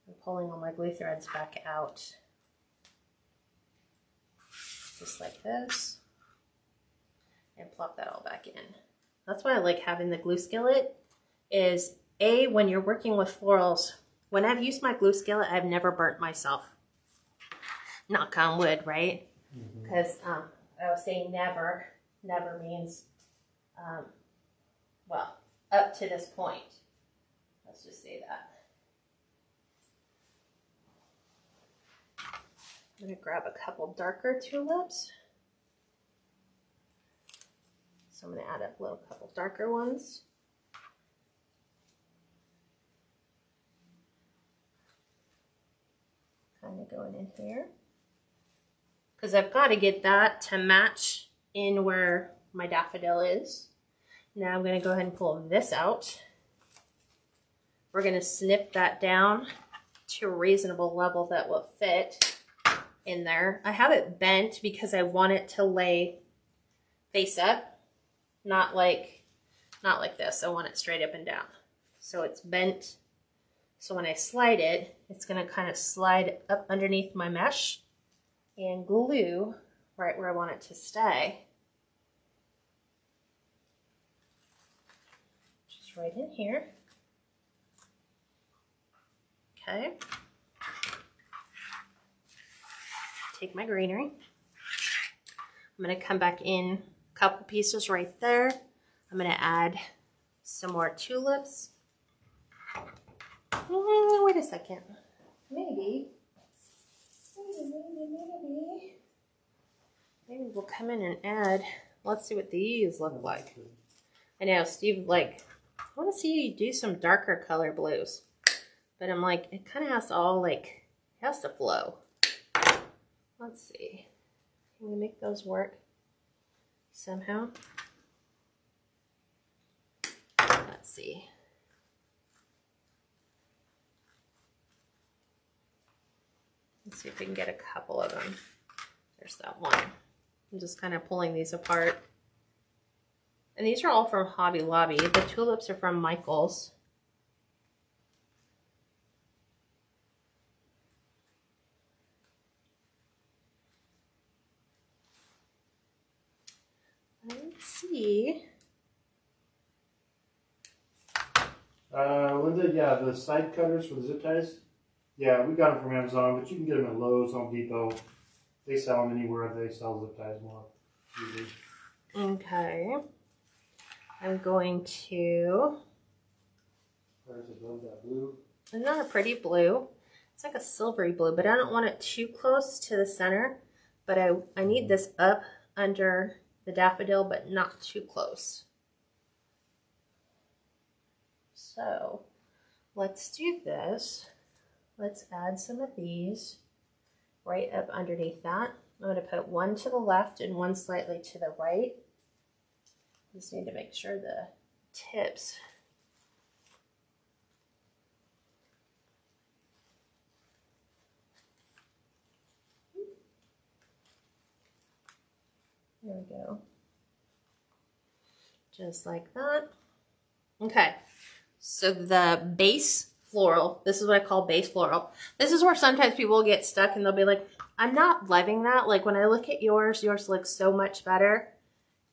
I'm pulling all my glue threads back out. Just like this. And plop that all back in. That's why I like having the glue skillet is A, when you're working with florals, when I've used my glue skillet, I've never burnt myself. Knock on wood, right? Because mm-hmm. um, I would say never, never means, um, well, up to this point. Let's just say that. I'm going to grab a couple darker tulips. So I'm going to add up a couple darker ones. Kind of going in here because I've got to get that to match in where my daffodil is. Now I'm going to go ahead and pull this out. We're going to snip that down to a reasonable level that will fit in there. I have it bent because I want it to lay face up, not like not like this. I want it straight up and down, so it's bent. So when I slide it, it's going to kind of slide up underneath my mesh and glue right where I want it to stay. Just right in here. Okay. Take my greenery. I'm going to come back in a couple pieces right there. I'm going to add some more tulips. Mm, wait a second. Maybe. Maybe, maybe, maybe. Maybe we'll come in and add. Let's see what these look like. I know, Steve, like, I want to see you do some darker color blues. But I'm like, it kind of has to all, like, it has to flow. Let's see. Can we make those work somehow? Let's see. Let's see if we can get a couple of them. There's that one. I'm just kind of pulling these apart. And these are all from Hobby Lobby. The tulips are from Michael's. Let's see. Uh, Linda, yeah, the side cutters for the zip ties. Yeah, we got them from Amazon, but you can get them at Lowe's, Home Depot. They sell them anywhere. They sell zip ties more. Usually. Okay. I'm going to... Where's above that blue? Another pretty blue. It's like a silvery blue, but I don't want it too close to the center. But I, I need this up under the daffodil, but not too close. So, let's do this. Let's add some of these right up underneath that. I'm going to put one to the left and one slightly to the right. Just need to make sure the tips there we go, just like that. Okay, so the base floral. This is what I call base floral. This is where sometimes people get stuck and they'll be like, I'm not loving that. Like when I look at yours, yours looks so much better.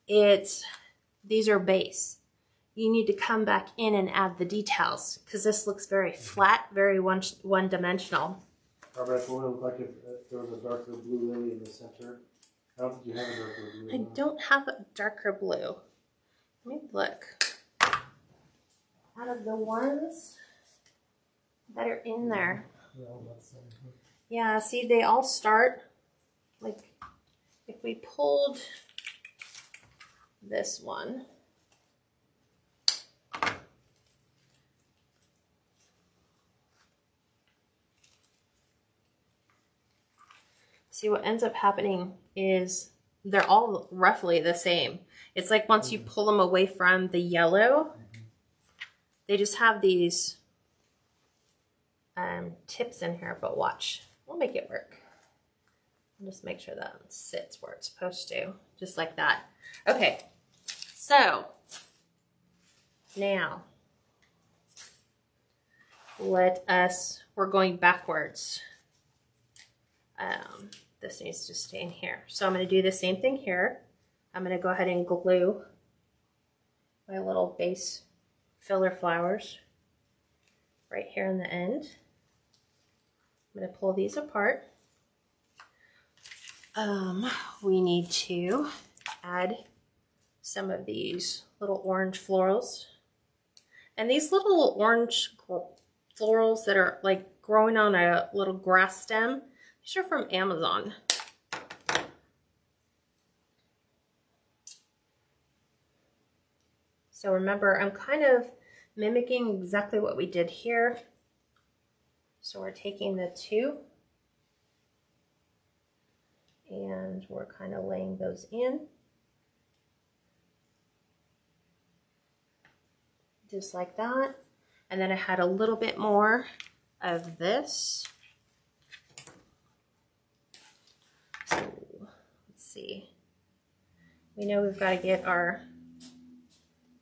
It's, these are base. You need to come back in and add the details because this looks very flat, very one, one dimensional. Barbara, that's what it looked like if uh, there was a darker blue lily in the center. I don't think you have a darker blue. I now. don't have a darker blue. Let me look. Out of the ones that are in there. Yeah, see, they all start, like, if we pulled this one. See, what ends up happening is they're all roughly the same. It's like once you pull them away from the yellow, they just have these um, tips in here, but watch. We'll make it work. I'll just make sure that sits where it's supposed to, just like that. Okay, so now let us, we're going backwards. Um, this needs to stay in here. So I'm going to do the same thing here. I'm going to go ahead and glue my little base filler flowers right here in the end. I'm going to pull these apart. Um, we need to add some of these little orange florals. And these little orange florals that are like growing on a little grass stem, these are from Amazon. So remember, I'm kind of mimicking exactly what we did here. So we're taking the two and we're kind of laying those in. Just like that. And then I had a little bit more of this. So let's see. We know we've got to get our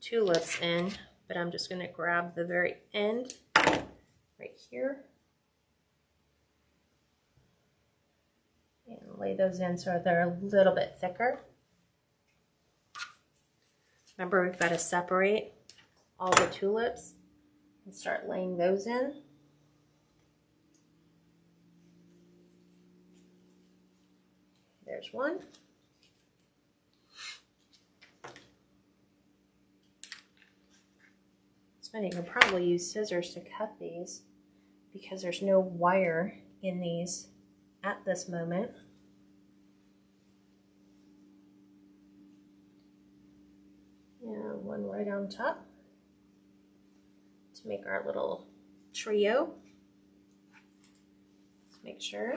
tulips in, but I'm just going to grab the very end right here and lay those in so they're a little bit thicker. Remember, we've got to separate all the tulips and start laying those in. There's one. You can probably use scissors to cut these because there's no wire in these at this moment. And one right on top to make our little trio. Let's make sure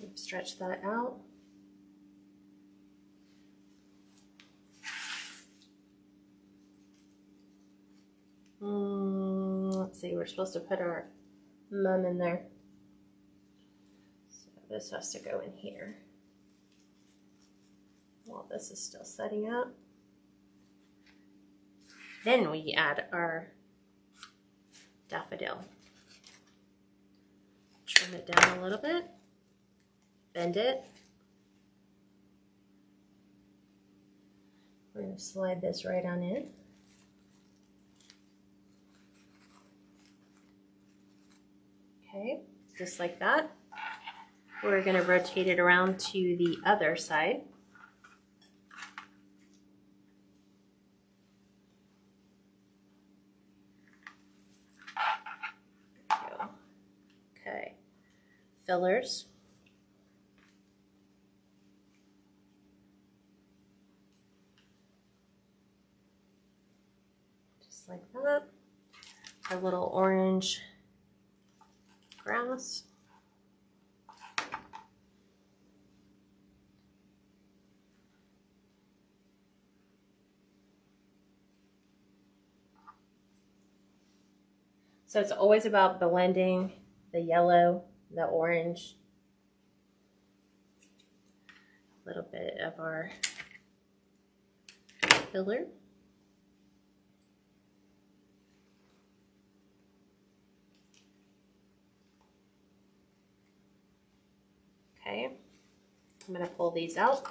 we've stretched that out. Mm, let's see, we're supposed to put our mum in there. So this has to go in here. While this is still setting up. Then we add our daffodil. Trim it down a little bit. Bend it. We're going to slide this right on in. Okay, just like that. We're going to rotate it around to the other side. There we go. Okay, fillers. Just like that. A little orange grass. So it's always about blending the yellow, the orange, a little bit of our filler. Okay, I'm going to pull these out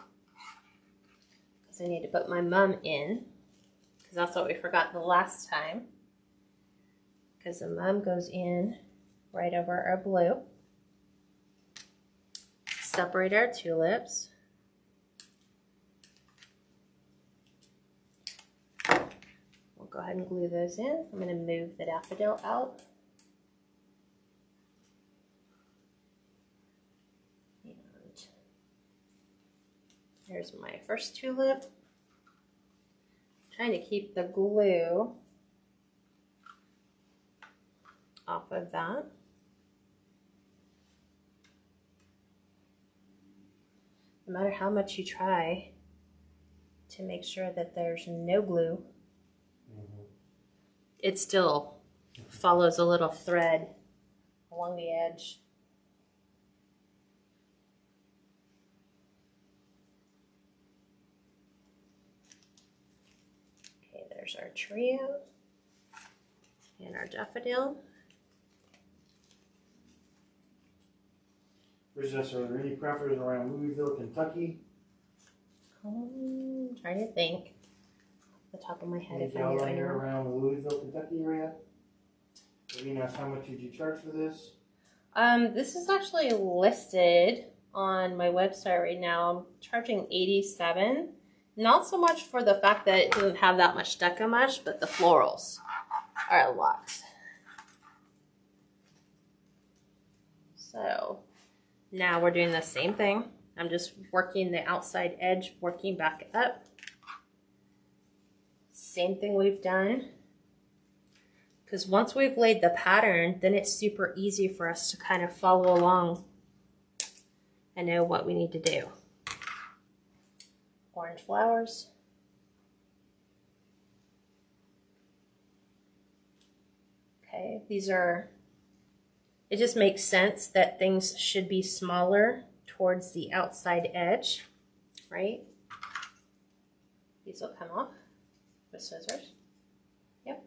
because I need to put my mum in, because that's what we forgot the last time, because the mum goes in right over our blue. Separate our tulips. We'll go ahead and glue those in. I'm going to move the daffodil out. Here's my first tulip. I'm trying to keep the glue off of that. no matter how much you try to make sure that there's no glue, mm-hmm. it still follows a little thread along the edge. Okay, there's our trio and our daffodil. Princess, are there any crafters around Louisville, Kentucky? I'm trying to think off the top of my head. If I knew anyone around the Louisville, Kentucky area. Rena, how much did you charge for this? Um, this is actually listed on my website right now. I'm charging eighty-seven dollars. Not so much for the fact that it doesn't have that much Deco Mesh, but the florals are a lot. So now we're doing the same thing. I'm just working the outside edge, working back up. Same thing we've done. Because once we've laid the pattern, then it's super easy for us to kind of follow along and know what we need to do. Orange flowers. Okay, these are, it just makes sense that things should be smaller towards the outside edge, right? These will come off with scissors. Yep.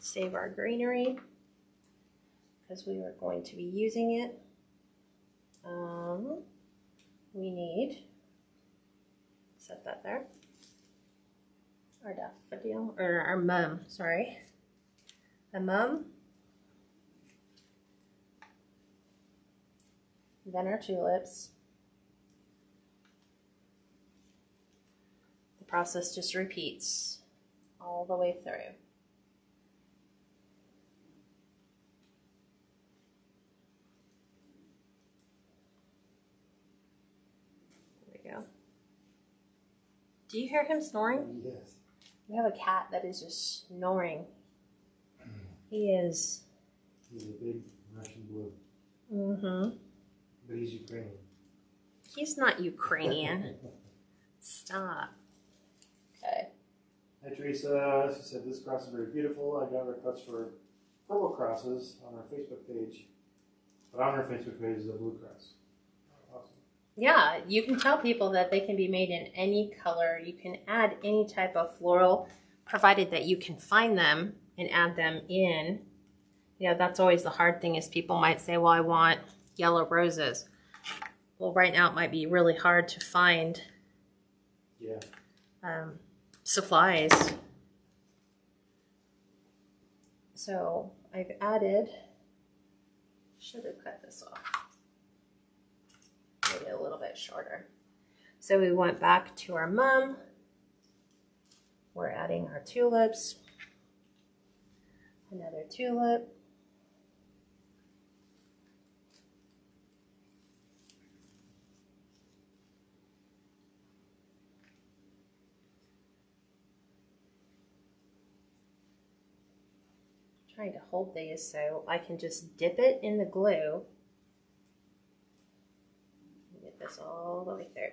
Save our greenery because we are going to be using it. Um, we need, set that there, our daffodil, or our mum, sorry, a mum, then our tulips. The process just repeats all the way through. Do you hear him snoring? Yes. We have a cat that is just snoring. He is. He's a big Russian blue. Mm-hmm. But he's Ukrainian. He's not Ukrainian. Stop. Okay. Hi, Teresa. She said this cross is very beautiful. I got requests for purple crosses on our Facebook page. But on our Facebook page is a blue cross. Yeah, you can tell people that they can be made in any color. You can add any type of floral, provided that you can find them and add them in. You know, that's always the hard thing is people might say, well, I want yellow roses. Well, right now it might be really hard to find yeah. um, supplies. So I've added, should have cut this off. Maybe a little bit shorter. So we went back to our mum. We're adding our tulips. Another tulip. I'm trying to hold these so I can just dip it in the glue. This all the way through.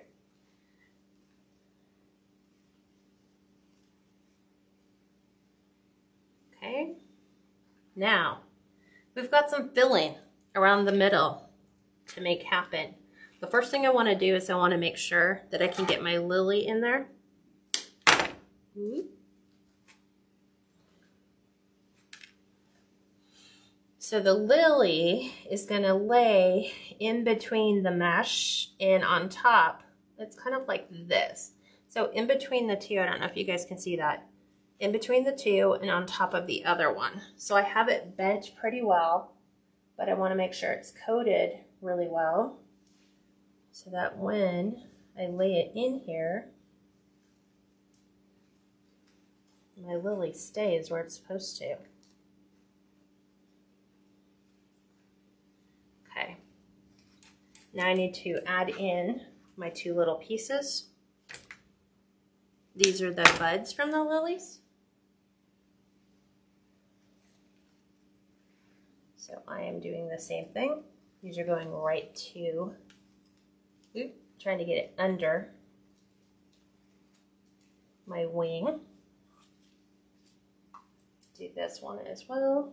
Okay, now we've got some filling around the middle to make happen. The first thing I want to do is I want to make sure that I can get my lily in there. So the lily is going to lay in between the mesh and on top. It's kind of like this. So in between the two, I don't know if you guys can see that, in between the two and on top of the other one. So I have it bent pretty well, but I want to make sure it's coated really well so that when I lay it in here, my lily stays where it's supposed to. Okay, now I need to add in my two little pieces. These are the buds from the lilies. So I am doing the same thing. These are going right to, oop, trying to get it under my wing. Do this one as well.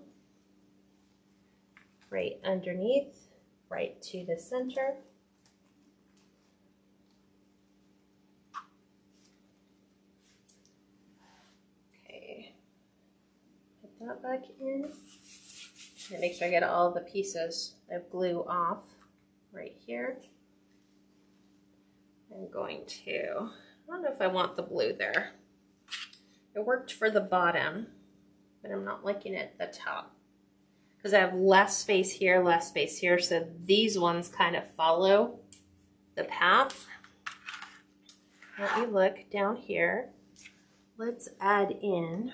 Right underneath, right to the center. Okay, put that back in. And make sure I get all the pieces of glue off right here. I'm going to, I don't know if I want the blue there. It worked for the bottom, but I'm not liking it at the top, because I have less space here, less space here, so these ones kind of follow the path. Let me look down here. Let's add in,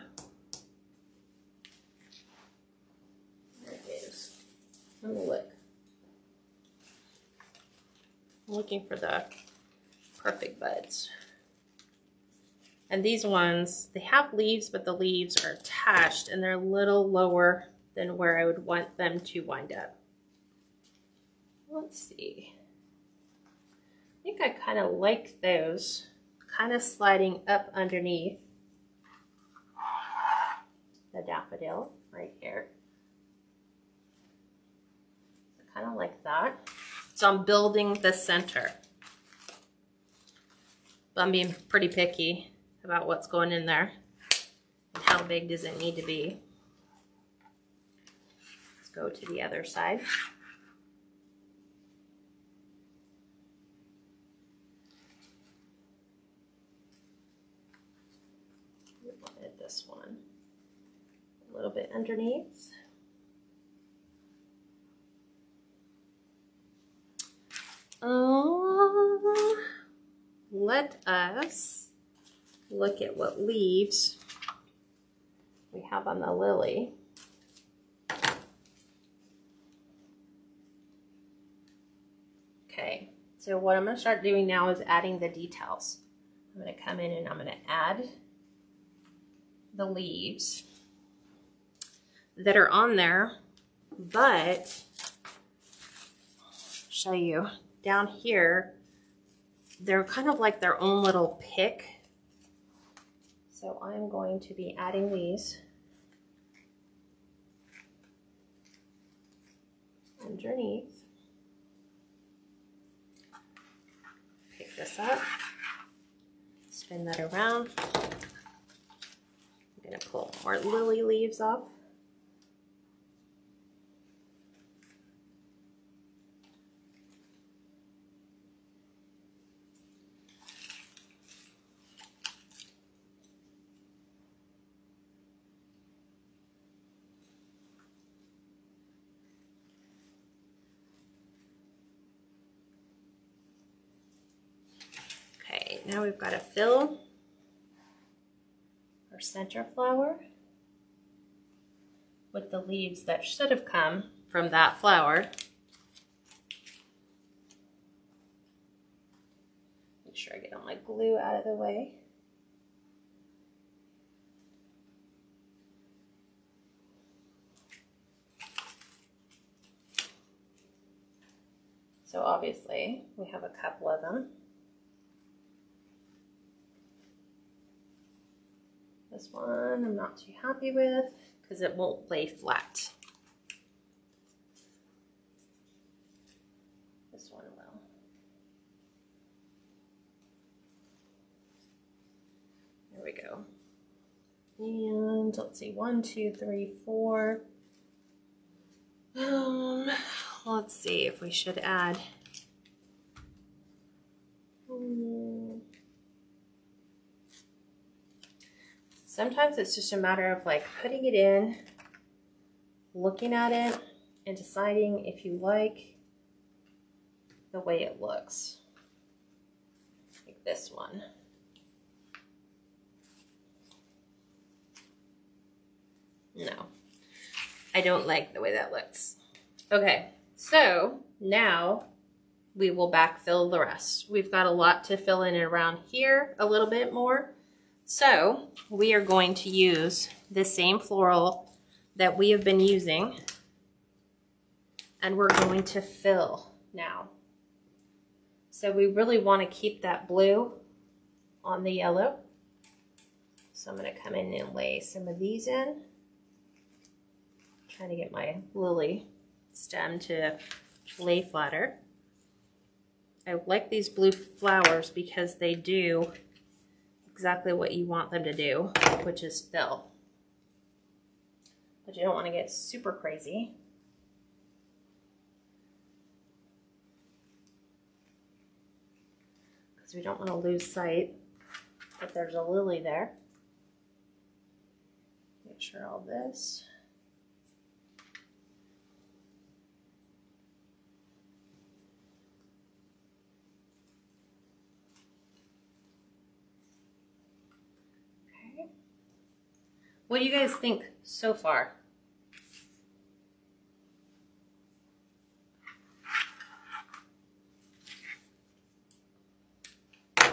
there it is, let me look. I'm looking for the perfect buds. And these ones, they have leaves, but the leaves are attached and they're a little lower than where I would want them to wind up. Let's see. I think I kind of like those, kind of sliding up underneath the daffodil right here. I kind of like that. So I'm building the center. But I'm being pretty picky about what's going in there and how big does it need to be. Go to the other side. We wanted this one a little bit underneath. Um, let us look at what leaves we have on the lily. Okay, so what I'm going to start doing now is adding the details. I'm going to come in and I'm going to add the leaves that are on there, but I'll show you down here, they're kind of like their own little pick. So I'm going to be adding these underneath. This up, spin that around. I'm gonna pull more lily leaves off. Now we've got to fill our center flower with the leaves that should have come from that flower. Make sure I get all my glue out of the way. So obviously we have a couple of them. This one I'm not too happy with because it won't lay flat. This one will. There we go. And let's see, one, two, three, four. Um, let's see if we should add. Um, Sometimes it's just a matter of like putting it in, looking at it, and deciding if you like the way it looks. Like this one. No, I don't like the way that looks. Okay, so now we will backfill the rest. We've got a lot to fill in around here a little bit more. So we are going to use the same floral that we have been using and we're going to fill now. So we really want to keep that blue on the yellow. So I'm going to come in and lay some of these in. I'm trying to get my lily stem to lay flatter. I like these blue flowers because they do exactly what you want them to do, which is fill. But you don't want to get super crazy. Because we don't want to lose sight that there's a lily there. Make sure all this. What do you guys think so far? You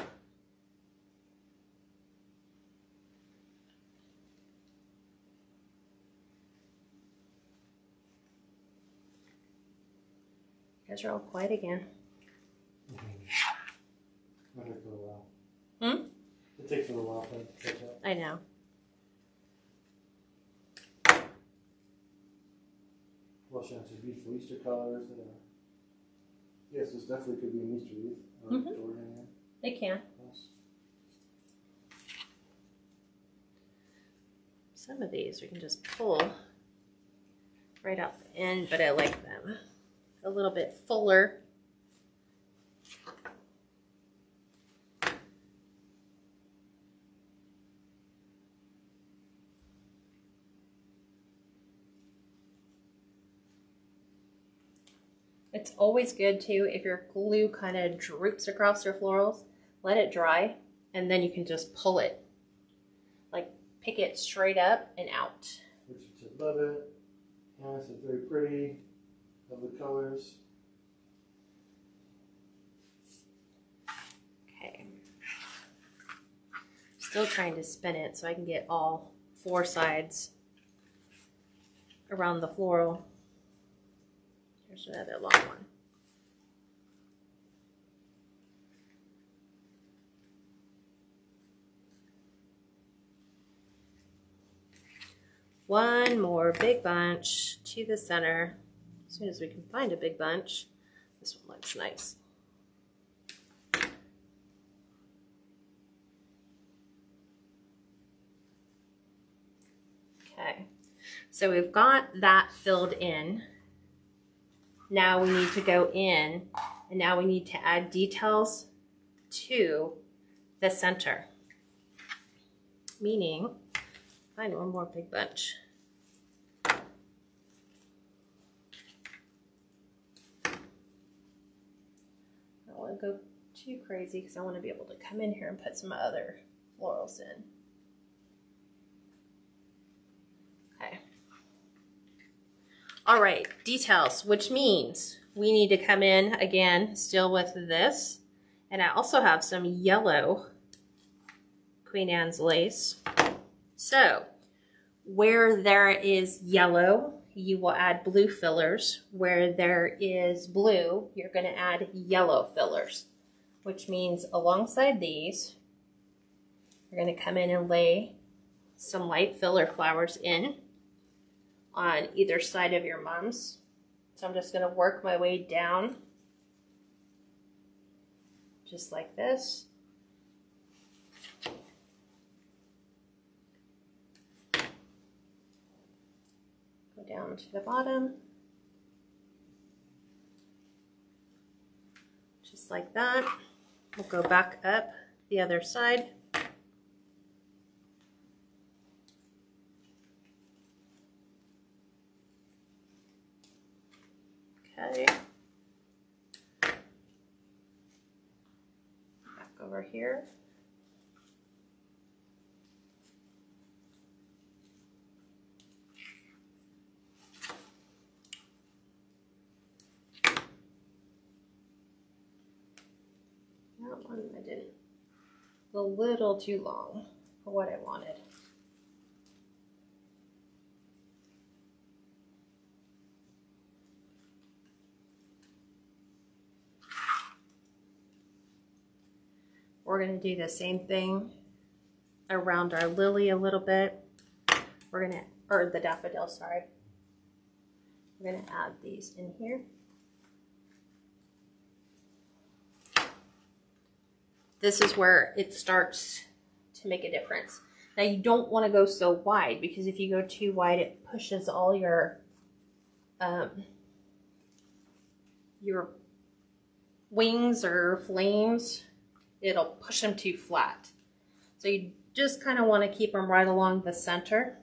guys are all quiet again. Mm-hmm. I wonder if it'll allow. Hmm? It takes a little while for it to catch up. I know. Well, she has these beautiful Easter colors. And, uh, yes, this definitely could be an Easter wreath. Or mm-hmm. door hanger. They can. Yes. Some of these we can just pull right out the end, but I like them a little bit fuller. It's always good too, if your glue kind of droops across your florals, let it dry and then you can just pull it. Like pick it straight up and out. Richardson, love it. Nice and very pretty. Love the colors. Okay. Still trying to spin it so I can get all four sides around the floral. Here's another long one. One more big bunch to the center. As soon as we can find a big bunch. This one looks nice. Okay, so we've got that filled in. Now we need to go in and now we need to add details to the center. Meaning, find one more big bunch. I don't want to go too crazy because I want to be able to come in here and put some other florals in. All right, details, which means we need to come in again, still with this. And I also have some yellow Queen Anne's lace. So where there is yellow, you will add blue fillers. Where there is blue, you're gonna add yellow fillers, which means alongside these, you're gonna come in and lay some light filler flowers in on either side of your mums. So I'm just going to work my way down just like this. Go down to the bottom just like that. We'll go back up the other side. Back over here. That one I did a little too long for what I wanted. We're going to do the same thing around our lily a little bit. We're going to, or the daffodil, sorry. We're going to add these in here. This is where it starts to make a difference. Now you don't want to go so wide, because if you go too wide, it pushes all your, um, your wings or flames. It'll push them too flat. So you just kind of want to keep them right along the center.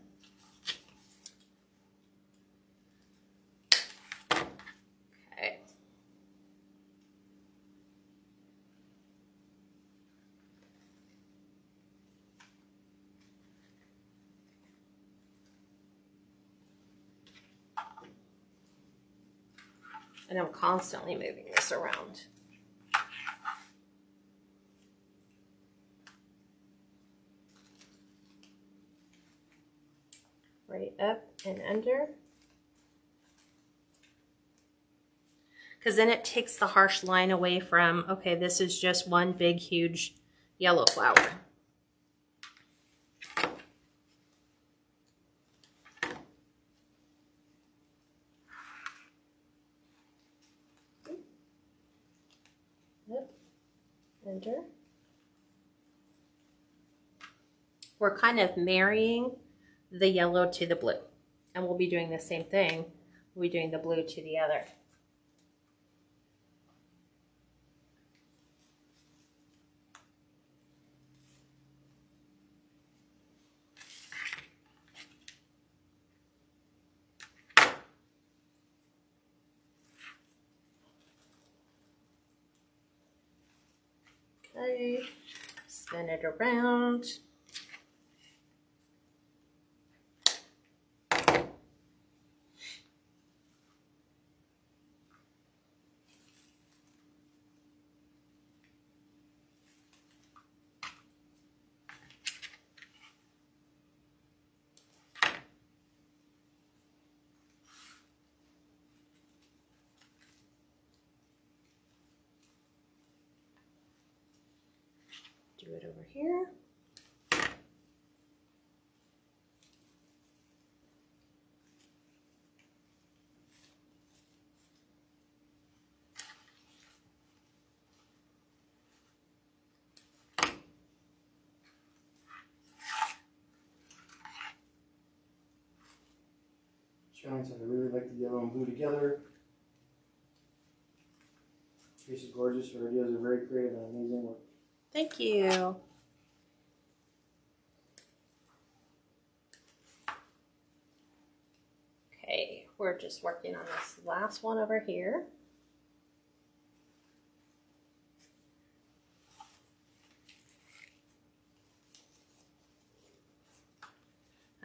Okay. And I'm constantly moving this around. Right up and under, because then it takes the harsh line away from, okay, this is just one big huge yellow flower. Up, under. We're kind of marrying the yellow to the blue, and we'll be doing the same thing. We'll be doing the blue to the other. Okay, spin it around. It over here. Trying to really like the yellow and blue together. Tracy's gorgeous. Her ideas are very creative and amazing work. Thank you. Okay, we're just working on this last one over here.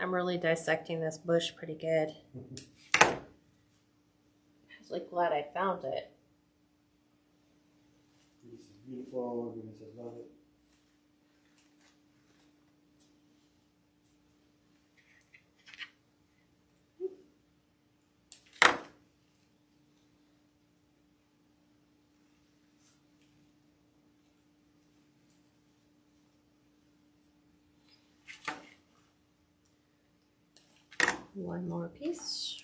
I'm really dissecting this bush pretty good. I was like glad I found it. Beautiful, everyone says love it. One more piece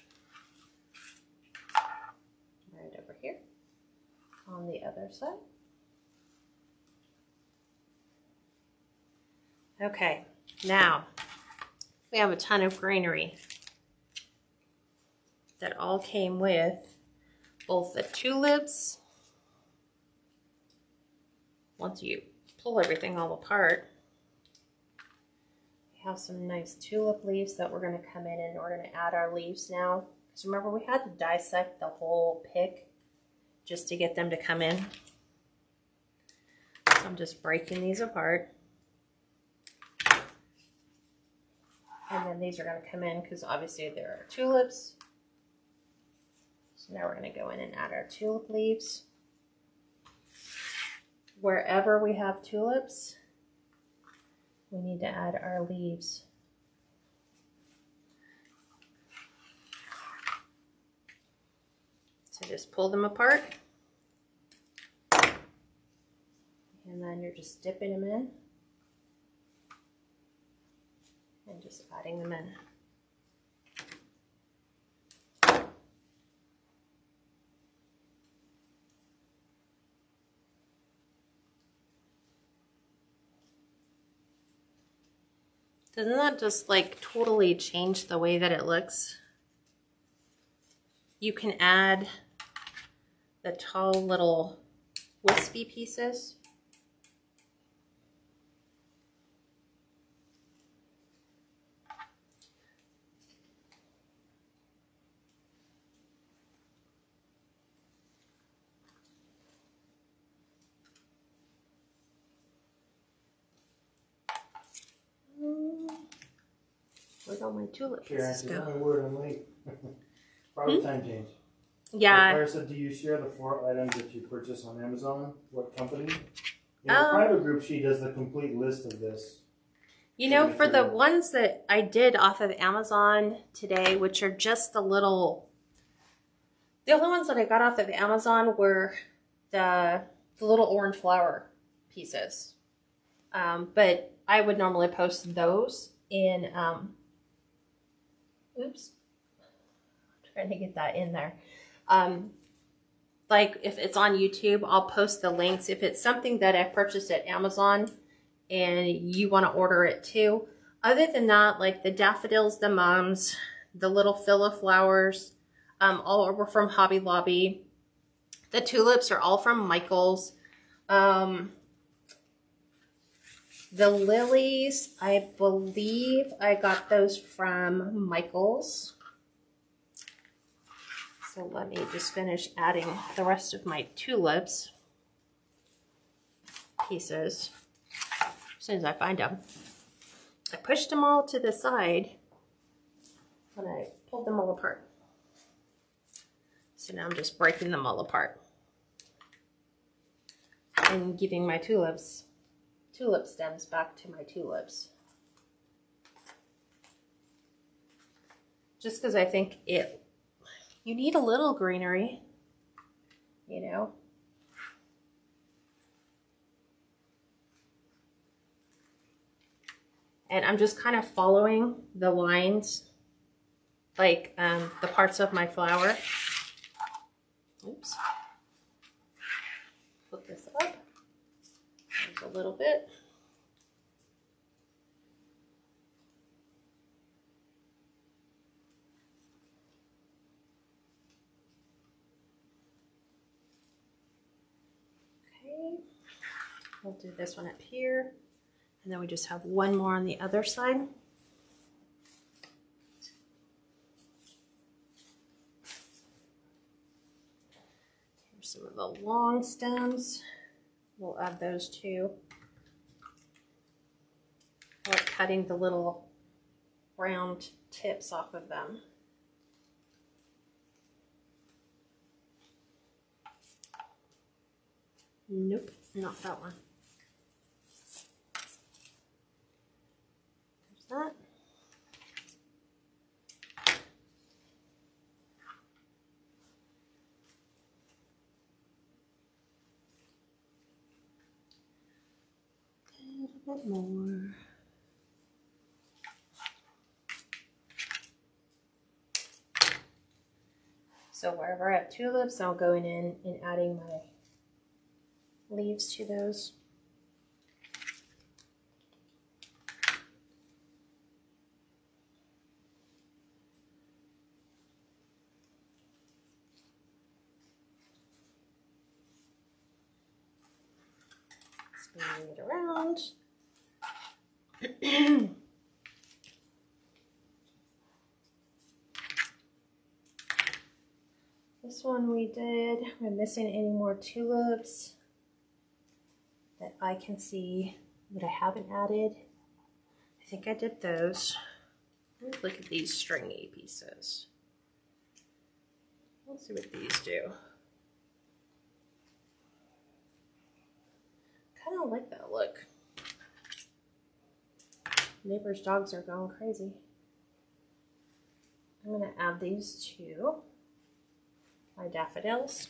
right over here on the other side. Okay, now we have a ton of greenery that all came with both the tulips. Once you pull everything all apart, we have some nice tulip leaves that we're going to come in and we're going to add our leaves now. Because remember, we had to dissect the whole pick just to get them to come in. So I'm just breaking these apart. And then these are going to come in because obviously there are tulips. So now we're going to go in and add our tulip leaves. Wherever we have tulips, we need to add our leaves. So just pull them apart. We and then you're just dipping them in and just adding them in. Doesn't that just like totally change the way that it looks? You can add the tall little wispy pieces. Where's all my tulip pieces go? My word, I'm late. Probably hmm? time change. Yeah. Claire said, do you share the four items that you purchase on Amazon? What company? In um, a private group, she does the complete list of this. You know, for material. The ones that I did off of Amazon today, which are just the little... The only ones that I got off of Amazon were the, the little orange flower pieces. Um, but I would normally post those in... Um, Oops, I'm trying to get that in there. Um, like if it's on YouTube, I'll post the links. If it's something that I purchased at Amazon and you want to order it too. Other than that, like the daffodils, the mums, the little filla flowers, um, all were from Hobby Lobby. The tulips are all from Michael's. Um, The lilies, I believe I got those from Michael's. So let me just finish adding the rest of my tulips pieces as soon as I find them. I pushed them all to the side when I pulled them all apart. So now I'm just breaking them all apart and giving my tulips tulip stems back to my tulips. Just because I think it, you need a little greenery, you know. And I'm just kind of following the lines, like um, the parts of my flower. Oops. Put this up. A little bit. Okay, we'll do this one up here, and then we just have one more on the other side. Here's some of the long stems. We'll add those too. I like cutting the little round tips off of them. Nope, not that one. There's that. Bit more. So wherever I have tulips, I'm going in and adding my leaves to those. Spinning it around. This one we did. We're missing any more tulips that I can see that I haven't added. I think I did those. Let's look at these stringy pieces. Let's see what these do. Kind of like that look. Neighbors' dogs are going crazy. I'm going to add these to my daffodils.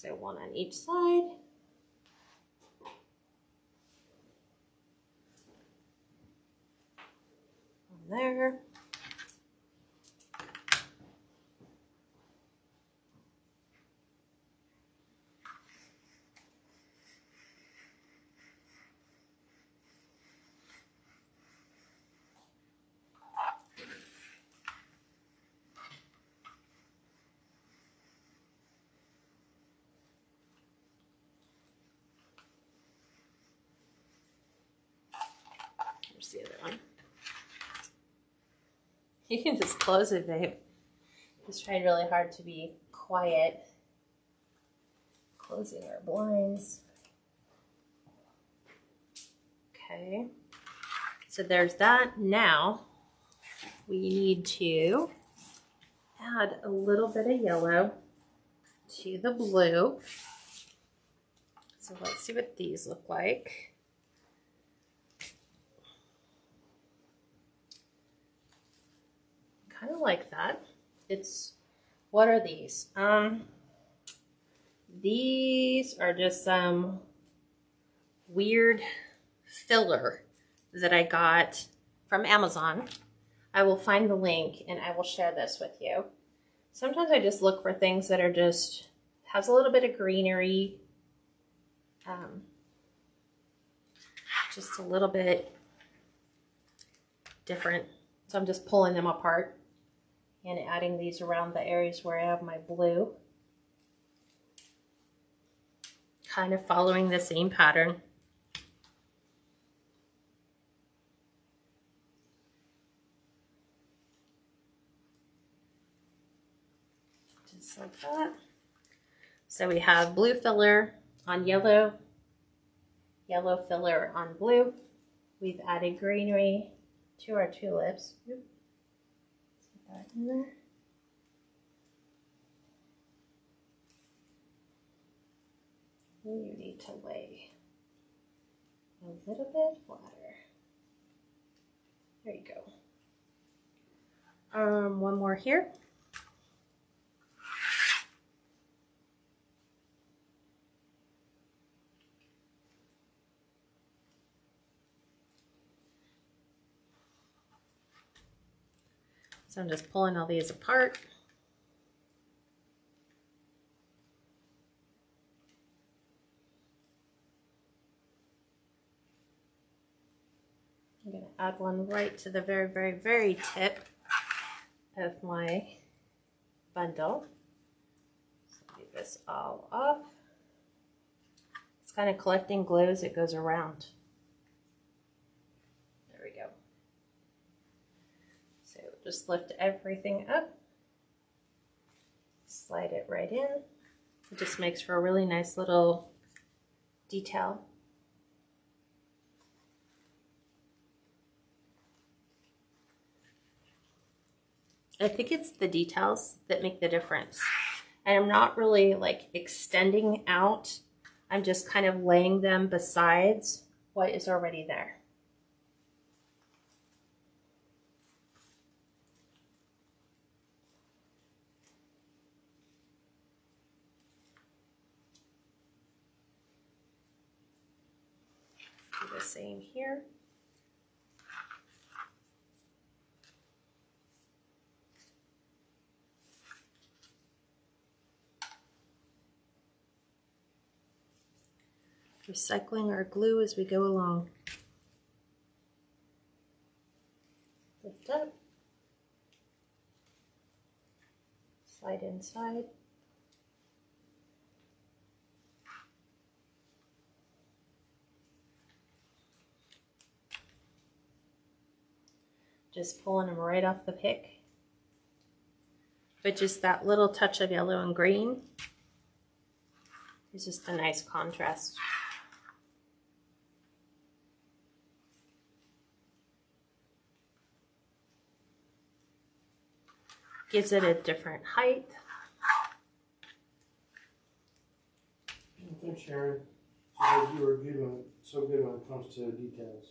So one on each side. One there. Here's the other one. You can just close it, babe. Just trying really hard to be quiet. Closing our blinds. Okay. So there's that. Now we need to add a little bit of yellow to the blue. So let's see what these look like. Kind of like that. It's, what are these? Um, these are just some weird filler that I got from Amazon. I will find the link and I will share this with you. Sometimes I just look for things that are just, has a little bit of greenery, um, just a little bit different. So I'm just pulling them apart and adding these around the areas where I have my blue. Kind of following the same pattern. Just like that. So we have blue filler on yellow, yellow filler on blue. We've added greenery to our tulips. Oop. Put that in there. You need to lay a little bit flatter. There you go. Um, one more here. So I'm just pulling all these apart. I'm going to add one right to the very, very, very tip of my bundle. So leave this all off. It's kind of collecting glue as it goes around. Just lift everything up, slide it right in. It just makes for a really nice little detail. I think it's the details that make the difference. And I'm not really like extending out. I'm just kind of laying them besides what is already there. The same here. Recycling our glue as we go along. Lift up. Slide inside. Just pulling them right off the pick. But just that little touch of yellow and green is just a nice contrast. Gives it a different height. I think, Sharon, you are good on, so good when it comes to details.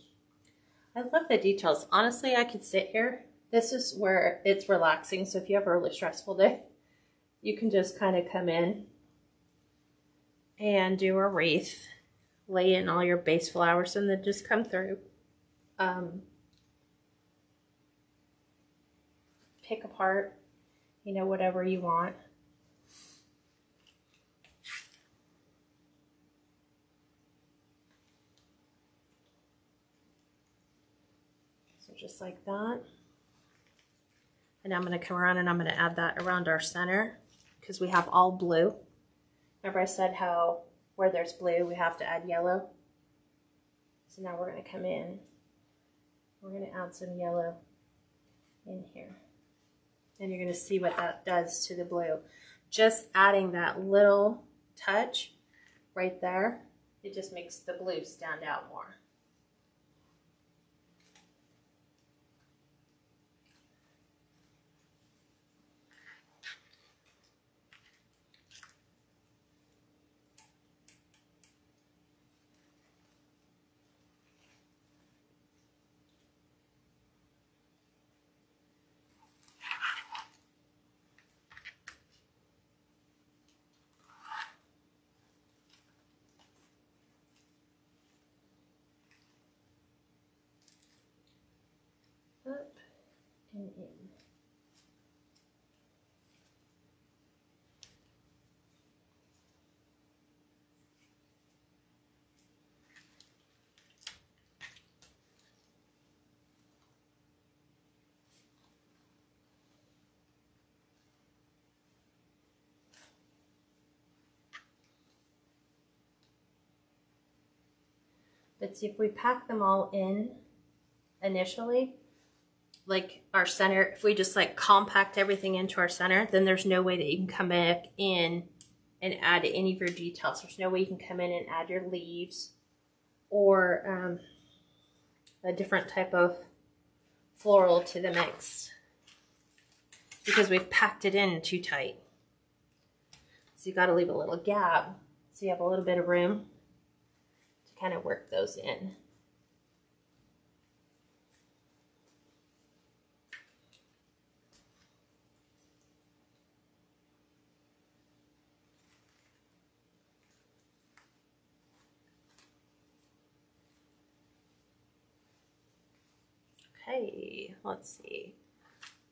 I love the details. Honestly, I could sit here. This is where it's relaxing. So if you have a really stressful day, you can just kind of come in and do a wreath. Lay in all your base flowers and then just come through. Um, pick apart, you know, whatever you want. So just like that. And I'm going to come around and I'm going to add that around our center because we have all blue. Remember I said how where there's blue, we have to add yellow. So now we're going to come in. We're going to add some yellow in here. And you're going to see what that does to the blue. Just adding that little touch right there, it just makes the blue stand out more. In. But see, if we pack them all in initially, like our center, if we just like compact everything into our center, then there's no way that you can come back in and add any of your details. There's no way you can come in and add your leaves or um, a different type of floral to the mix because we've packed it in too tight. So you gotta leave a little gap so you have a little bit of room to kind of work those in. Hey, let's see,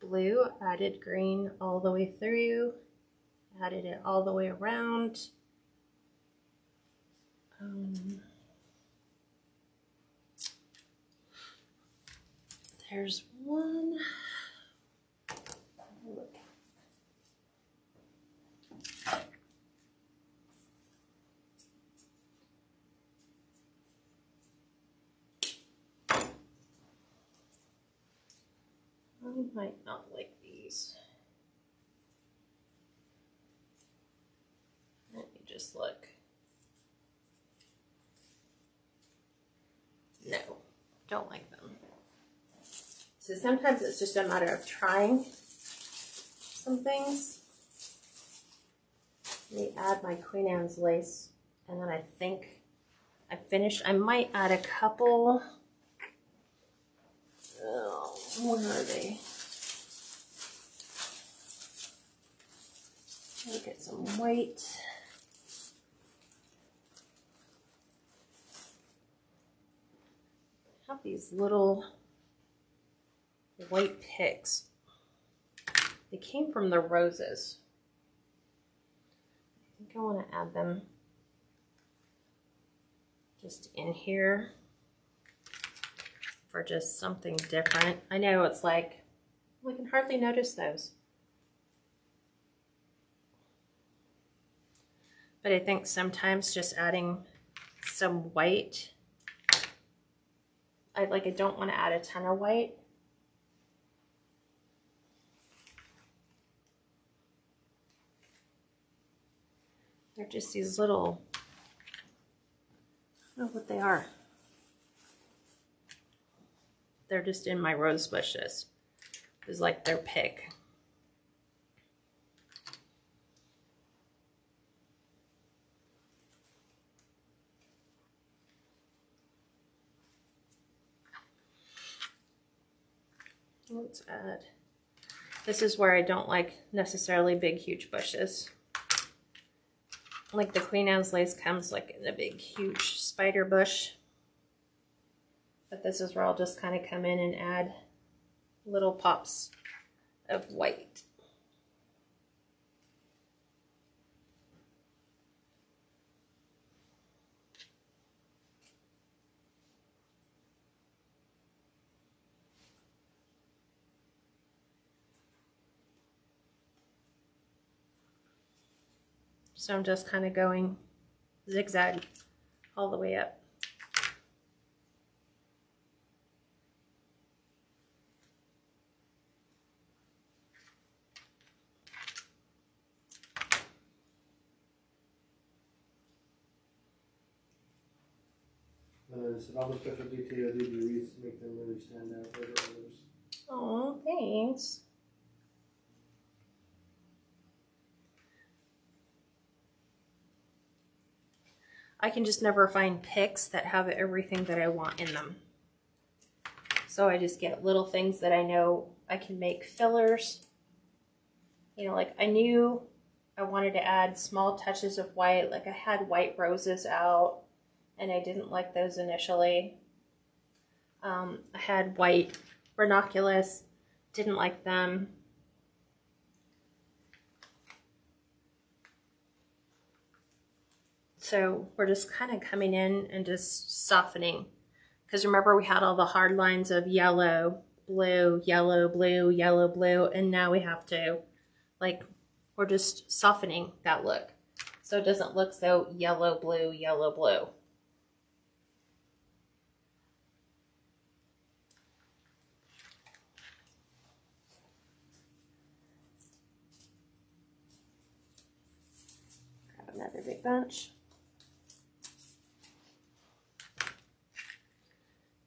blue, added green all the way through, added it all the way around. Um, there's one. Look. I might not like these. Let me just look. No, don't like them. So sometimes it's just a matter of trying some things. Let me add my Queen Anne's lace, and then I think I finished. I might add a couple. Oh, where are they? I'll get some white. I have these little white picks. They came from the roses. I think I want to add them just in here. Or just something different. I know it's like, we can hardly notice those. But I think sometimes just adding some white, I like I don't want to add a ton of white. They're just these little, I don't know what they are. They're just in my rose bushes. It was like their pick. Let's add. This is where I don't like necessarily big, huge bushes. like the Queen Anne's lace comes like in a big, huge spider bush. But this is where I'll just kind of come in and add little pops of white. So I'm just kind of going zigzag all the way up. Notice all the special detail you do to make them really stand out for others. Oh, thanks. I can just never find picks that have everything that I want in them. So I just get little things that I know I can make fillers. You know, like I knew I wanted to add small touches of white, like I had white roses out and I didn't like those initially. Um, I had white ranunculus, didn't like them. So we're just kind of coming in and just softening. Because remember we had all the hard lines of yellow, blue, yellow, blue, yellow, blue, and now we have to, like, we're just softening that look. So it doesn't look so yellow, blue, yellow, blue. Grab another big bunch.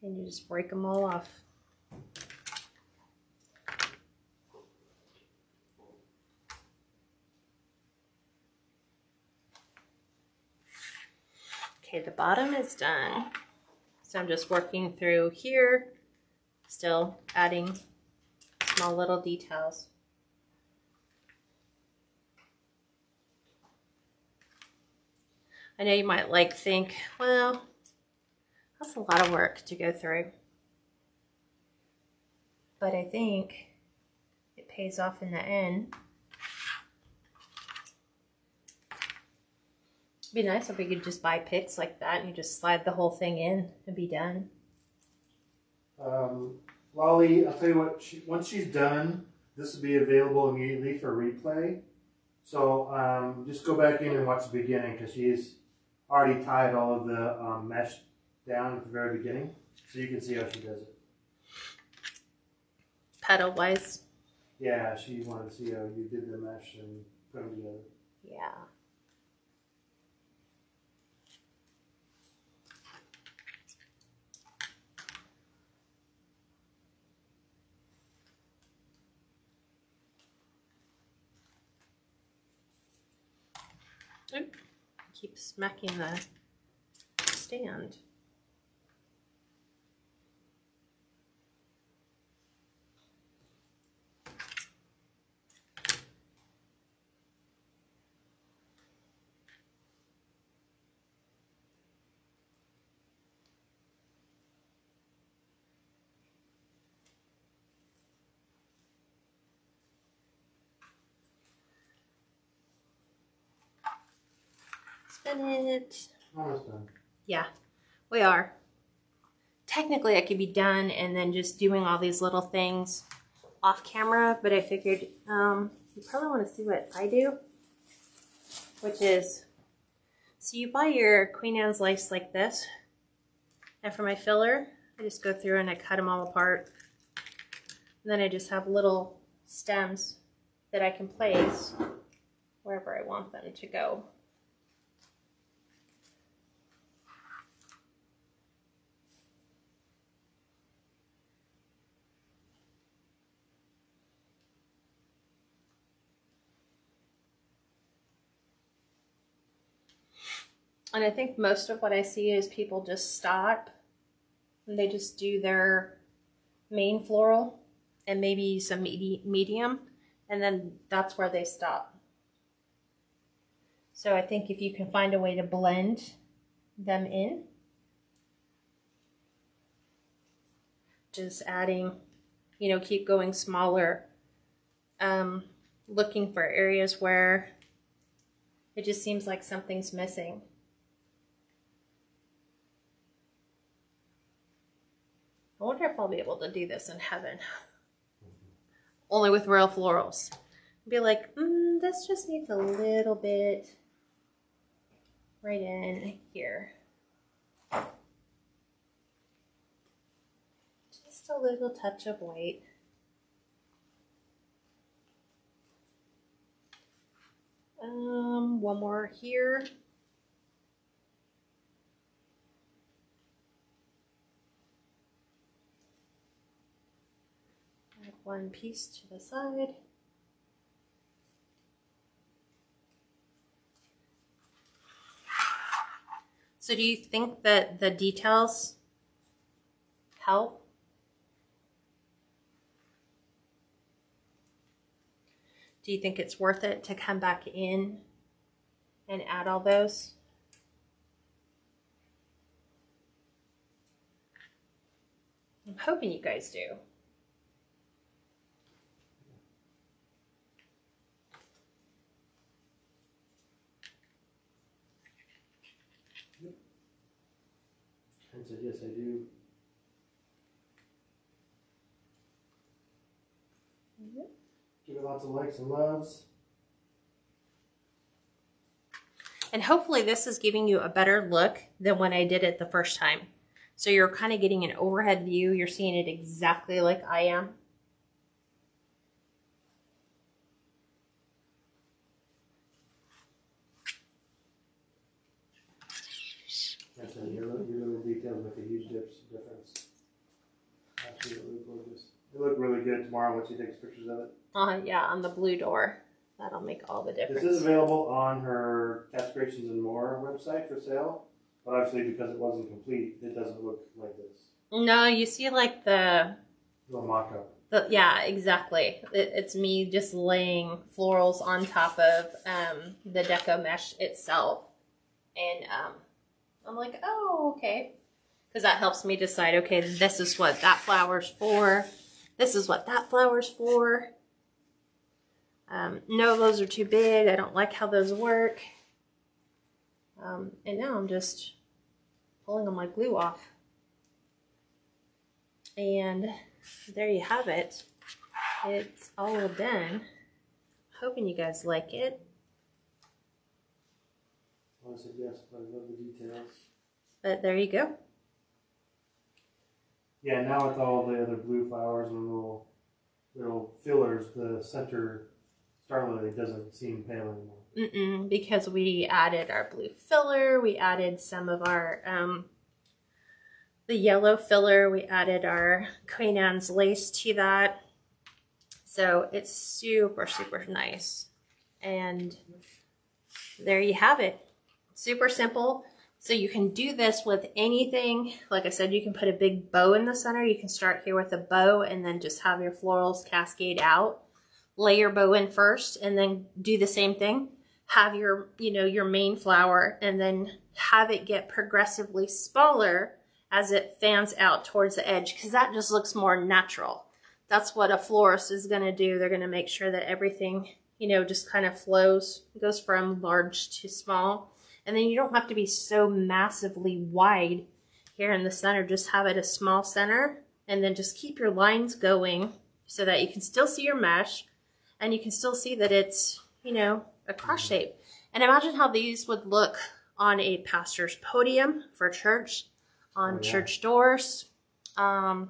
And you just break them all off. Okay, the bottom is done. So I'm just working through here, still adding small little details. I know you might like think, well, that's a lot of work to go through, but I think it pays off in the end. It'd be nice if we could just buy picks like that and you just slide the whole thing in and be done. Um, Lolly, I'll tell you what, she, once she's done, this will be available immediately for replay. So um, just go back in and watch the beginning because she's already tied all of the um, mesh down at the very beginning, so you can see how she does it. Petal wise? Yeah, she wanted to see how you did the mesh and put them together. Yeah. Oop. Keep smacking the stand. It. Almost done. Yeah, we are. Technically, I could be done and then just doing all these little things off camera, but I figured um, you probably want to see what I do, which is, so you buy your Queen Anne's lace like this, and for my filler, I just go through and I cut them all apart, and then I just have little stems that I can place wherever I want them to go. And I think most of what I see is people just stop and they just do their main floral and maybe some medium, and then that's where they stop. So I think if you can find a way to blend them in, just adding, you know, keep going smaller, um, looking for areas where it just seems like something's missing. I wonder if I'll be able to do this in heaven. Only with real florals. Be like, mm, this just needs a little bit right in here. Just a little touch of white. Um, one more here. Add one piece to the side. So do you think that the details help? Do you think it's worth it to come back in and add all those? I'm hoping you guys do. And so yes, I do. Mm-hmm. Give it lots of likes and loves. And hopefully this is giving you a better look than when I did it the first time. So you're kind of getting an overhead view. You're seeing it exactly like I am. That's a yellow. Details make a huge difference. Absolutely gorgeous. They look really good tomorrow once you take pictures of it. Uh, yeah, on the blue door. That'll make all the difference. This is available on her Kat's Creations and More website for sale, but obviously because it wasn't complete, it doesn't look like this. No, you see like the... the mock-up. Yeah, exactly. It, it's me just laying florals on top of um, the Deco Mesh itself. And um, I'm like, oh, okay. Because that helps me decide, okay, this is what that flower's for. This is what that flower's for. Um, no, those are too big. I don't like how those work. Um, and now I'm just pulling all my glue off. And there you have it. It's all done. Hoping you guys like it. I said yes, but I love the details. But there you go. Yeah, now with all the other blue flowers and little little fillers, the center star lily doesn't seem pale anymore. Mm-mm, because we added our blue filler, we added some of our um, the yellow filler, we added our Queen Anne's lace to that, so it's super super nice. And there you have it. Super simple. So you can do this with anything. Like I said, you can put a big bow in the center. You can start here with a bow and then just have your florals cascade out. Lay your bow in first and then do the same thing. Have your, you know, your main flower and then have it get progressively smaller as it fans out towards the edge, because that just looks more natural. That's what a florist is going to do. They're going to make sure that everything, you know, just kind of flows, goes from large to small. And then you don't have to be so massively wide here in the center. Just have it a small center and then just keep your lines going so that you can still see your mesh and you can still see that it's, you know, a cross shape. And imagine how these would look on a pastor's podium for church, on oh, yeah. church doors, um,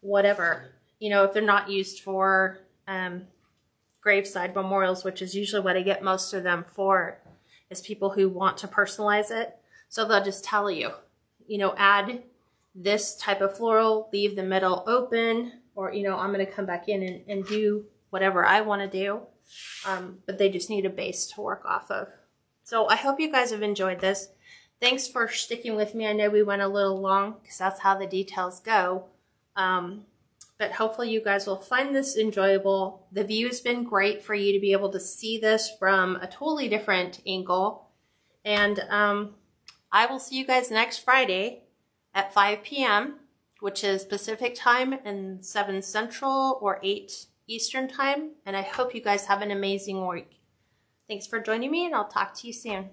whatever. You know, if they're not used for um, graveside memorials, which is usually what I get most of them for, is people who want to personalize it. So they'll just tell you, you know, add this type of floral, leave the middle open, or, you know, I'm gonna come back in and, and do whatever I wanna do. Um, but they just need a base to work off of. So I hope you guys have enjoyed this. Thanks for sticking with me. I know we went a little long because that's how the details go. Um, but hopefully you guys will find this enjoyable. The view has been great for you to be able to see this from a totally different angle. And um, I will see you guys next Friday at five p m, which is Pacific time and seven Central or eight Eastern time. And I hope you guys have an amazing week. Thanks for joining me, and I'll talk to you soon.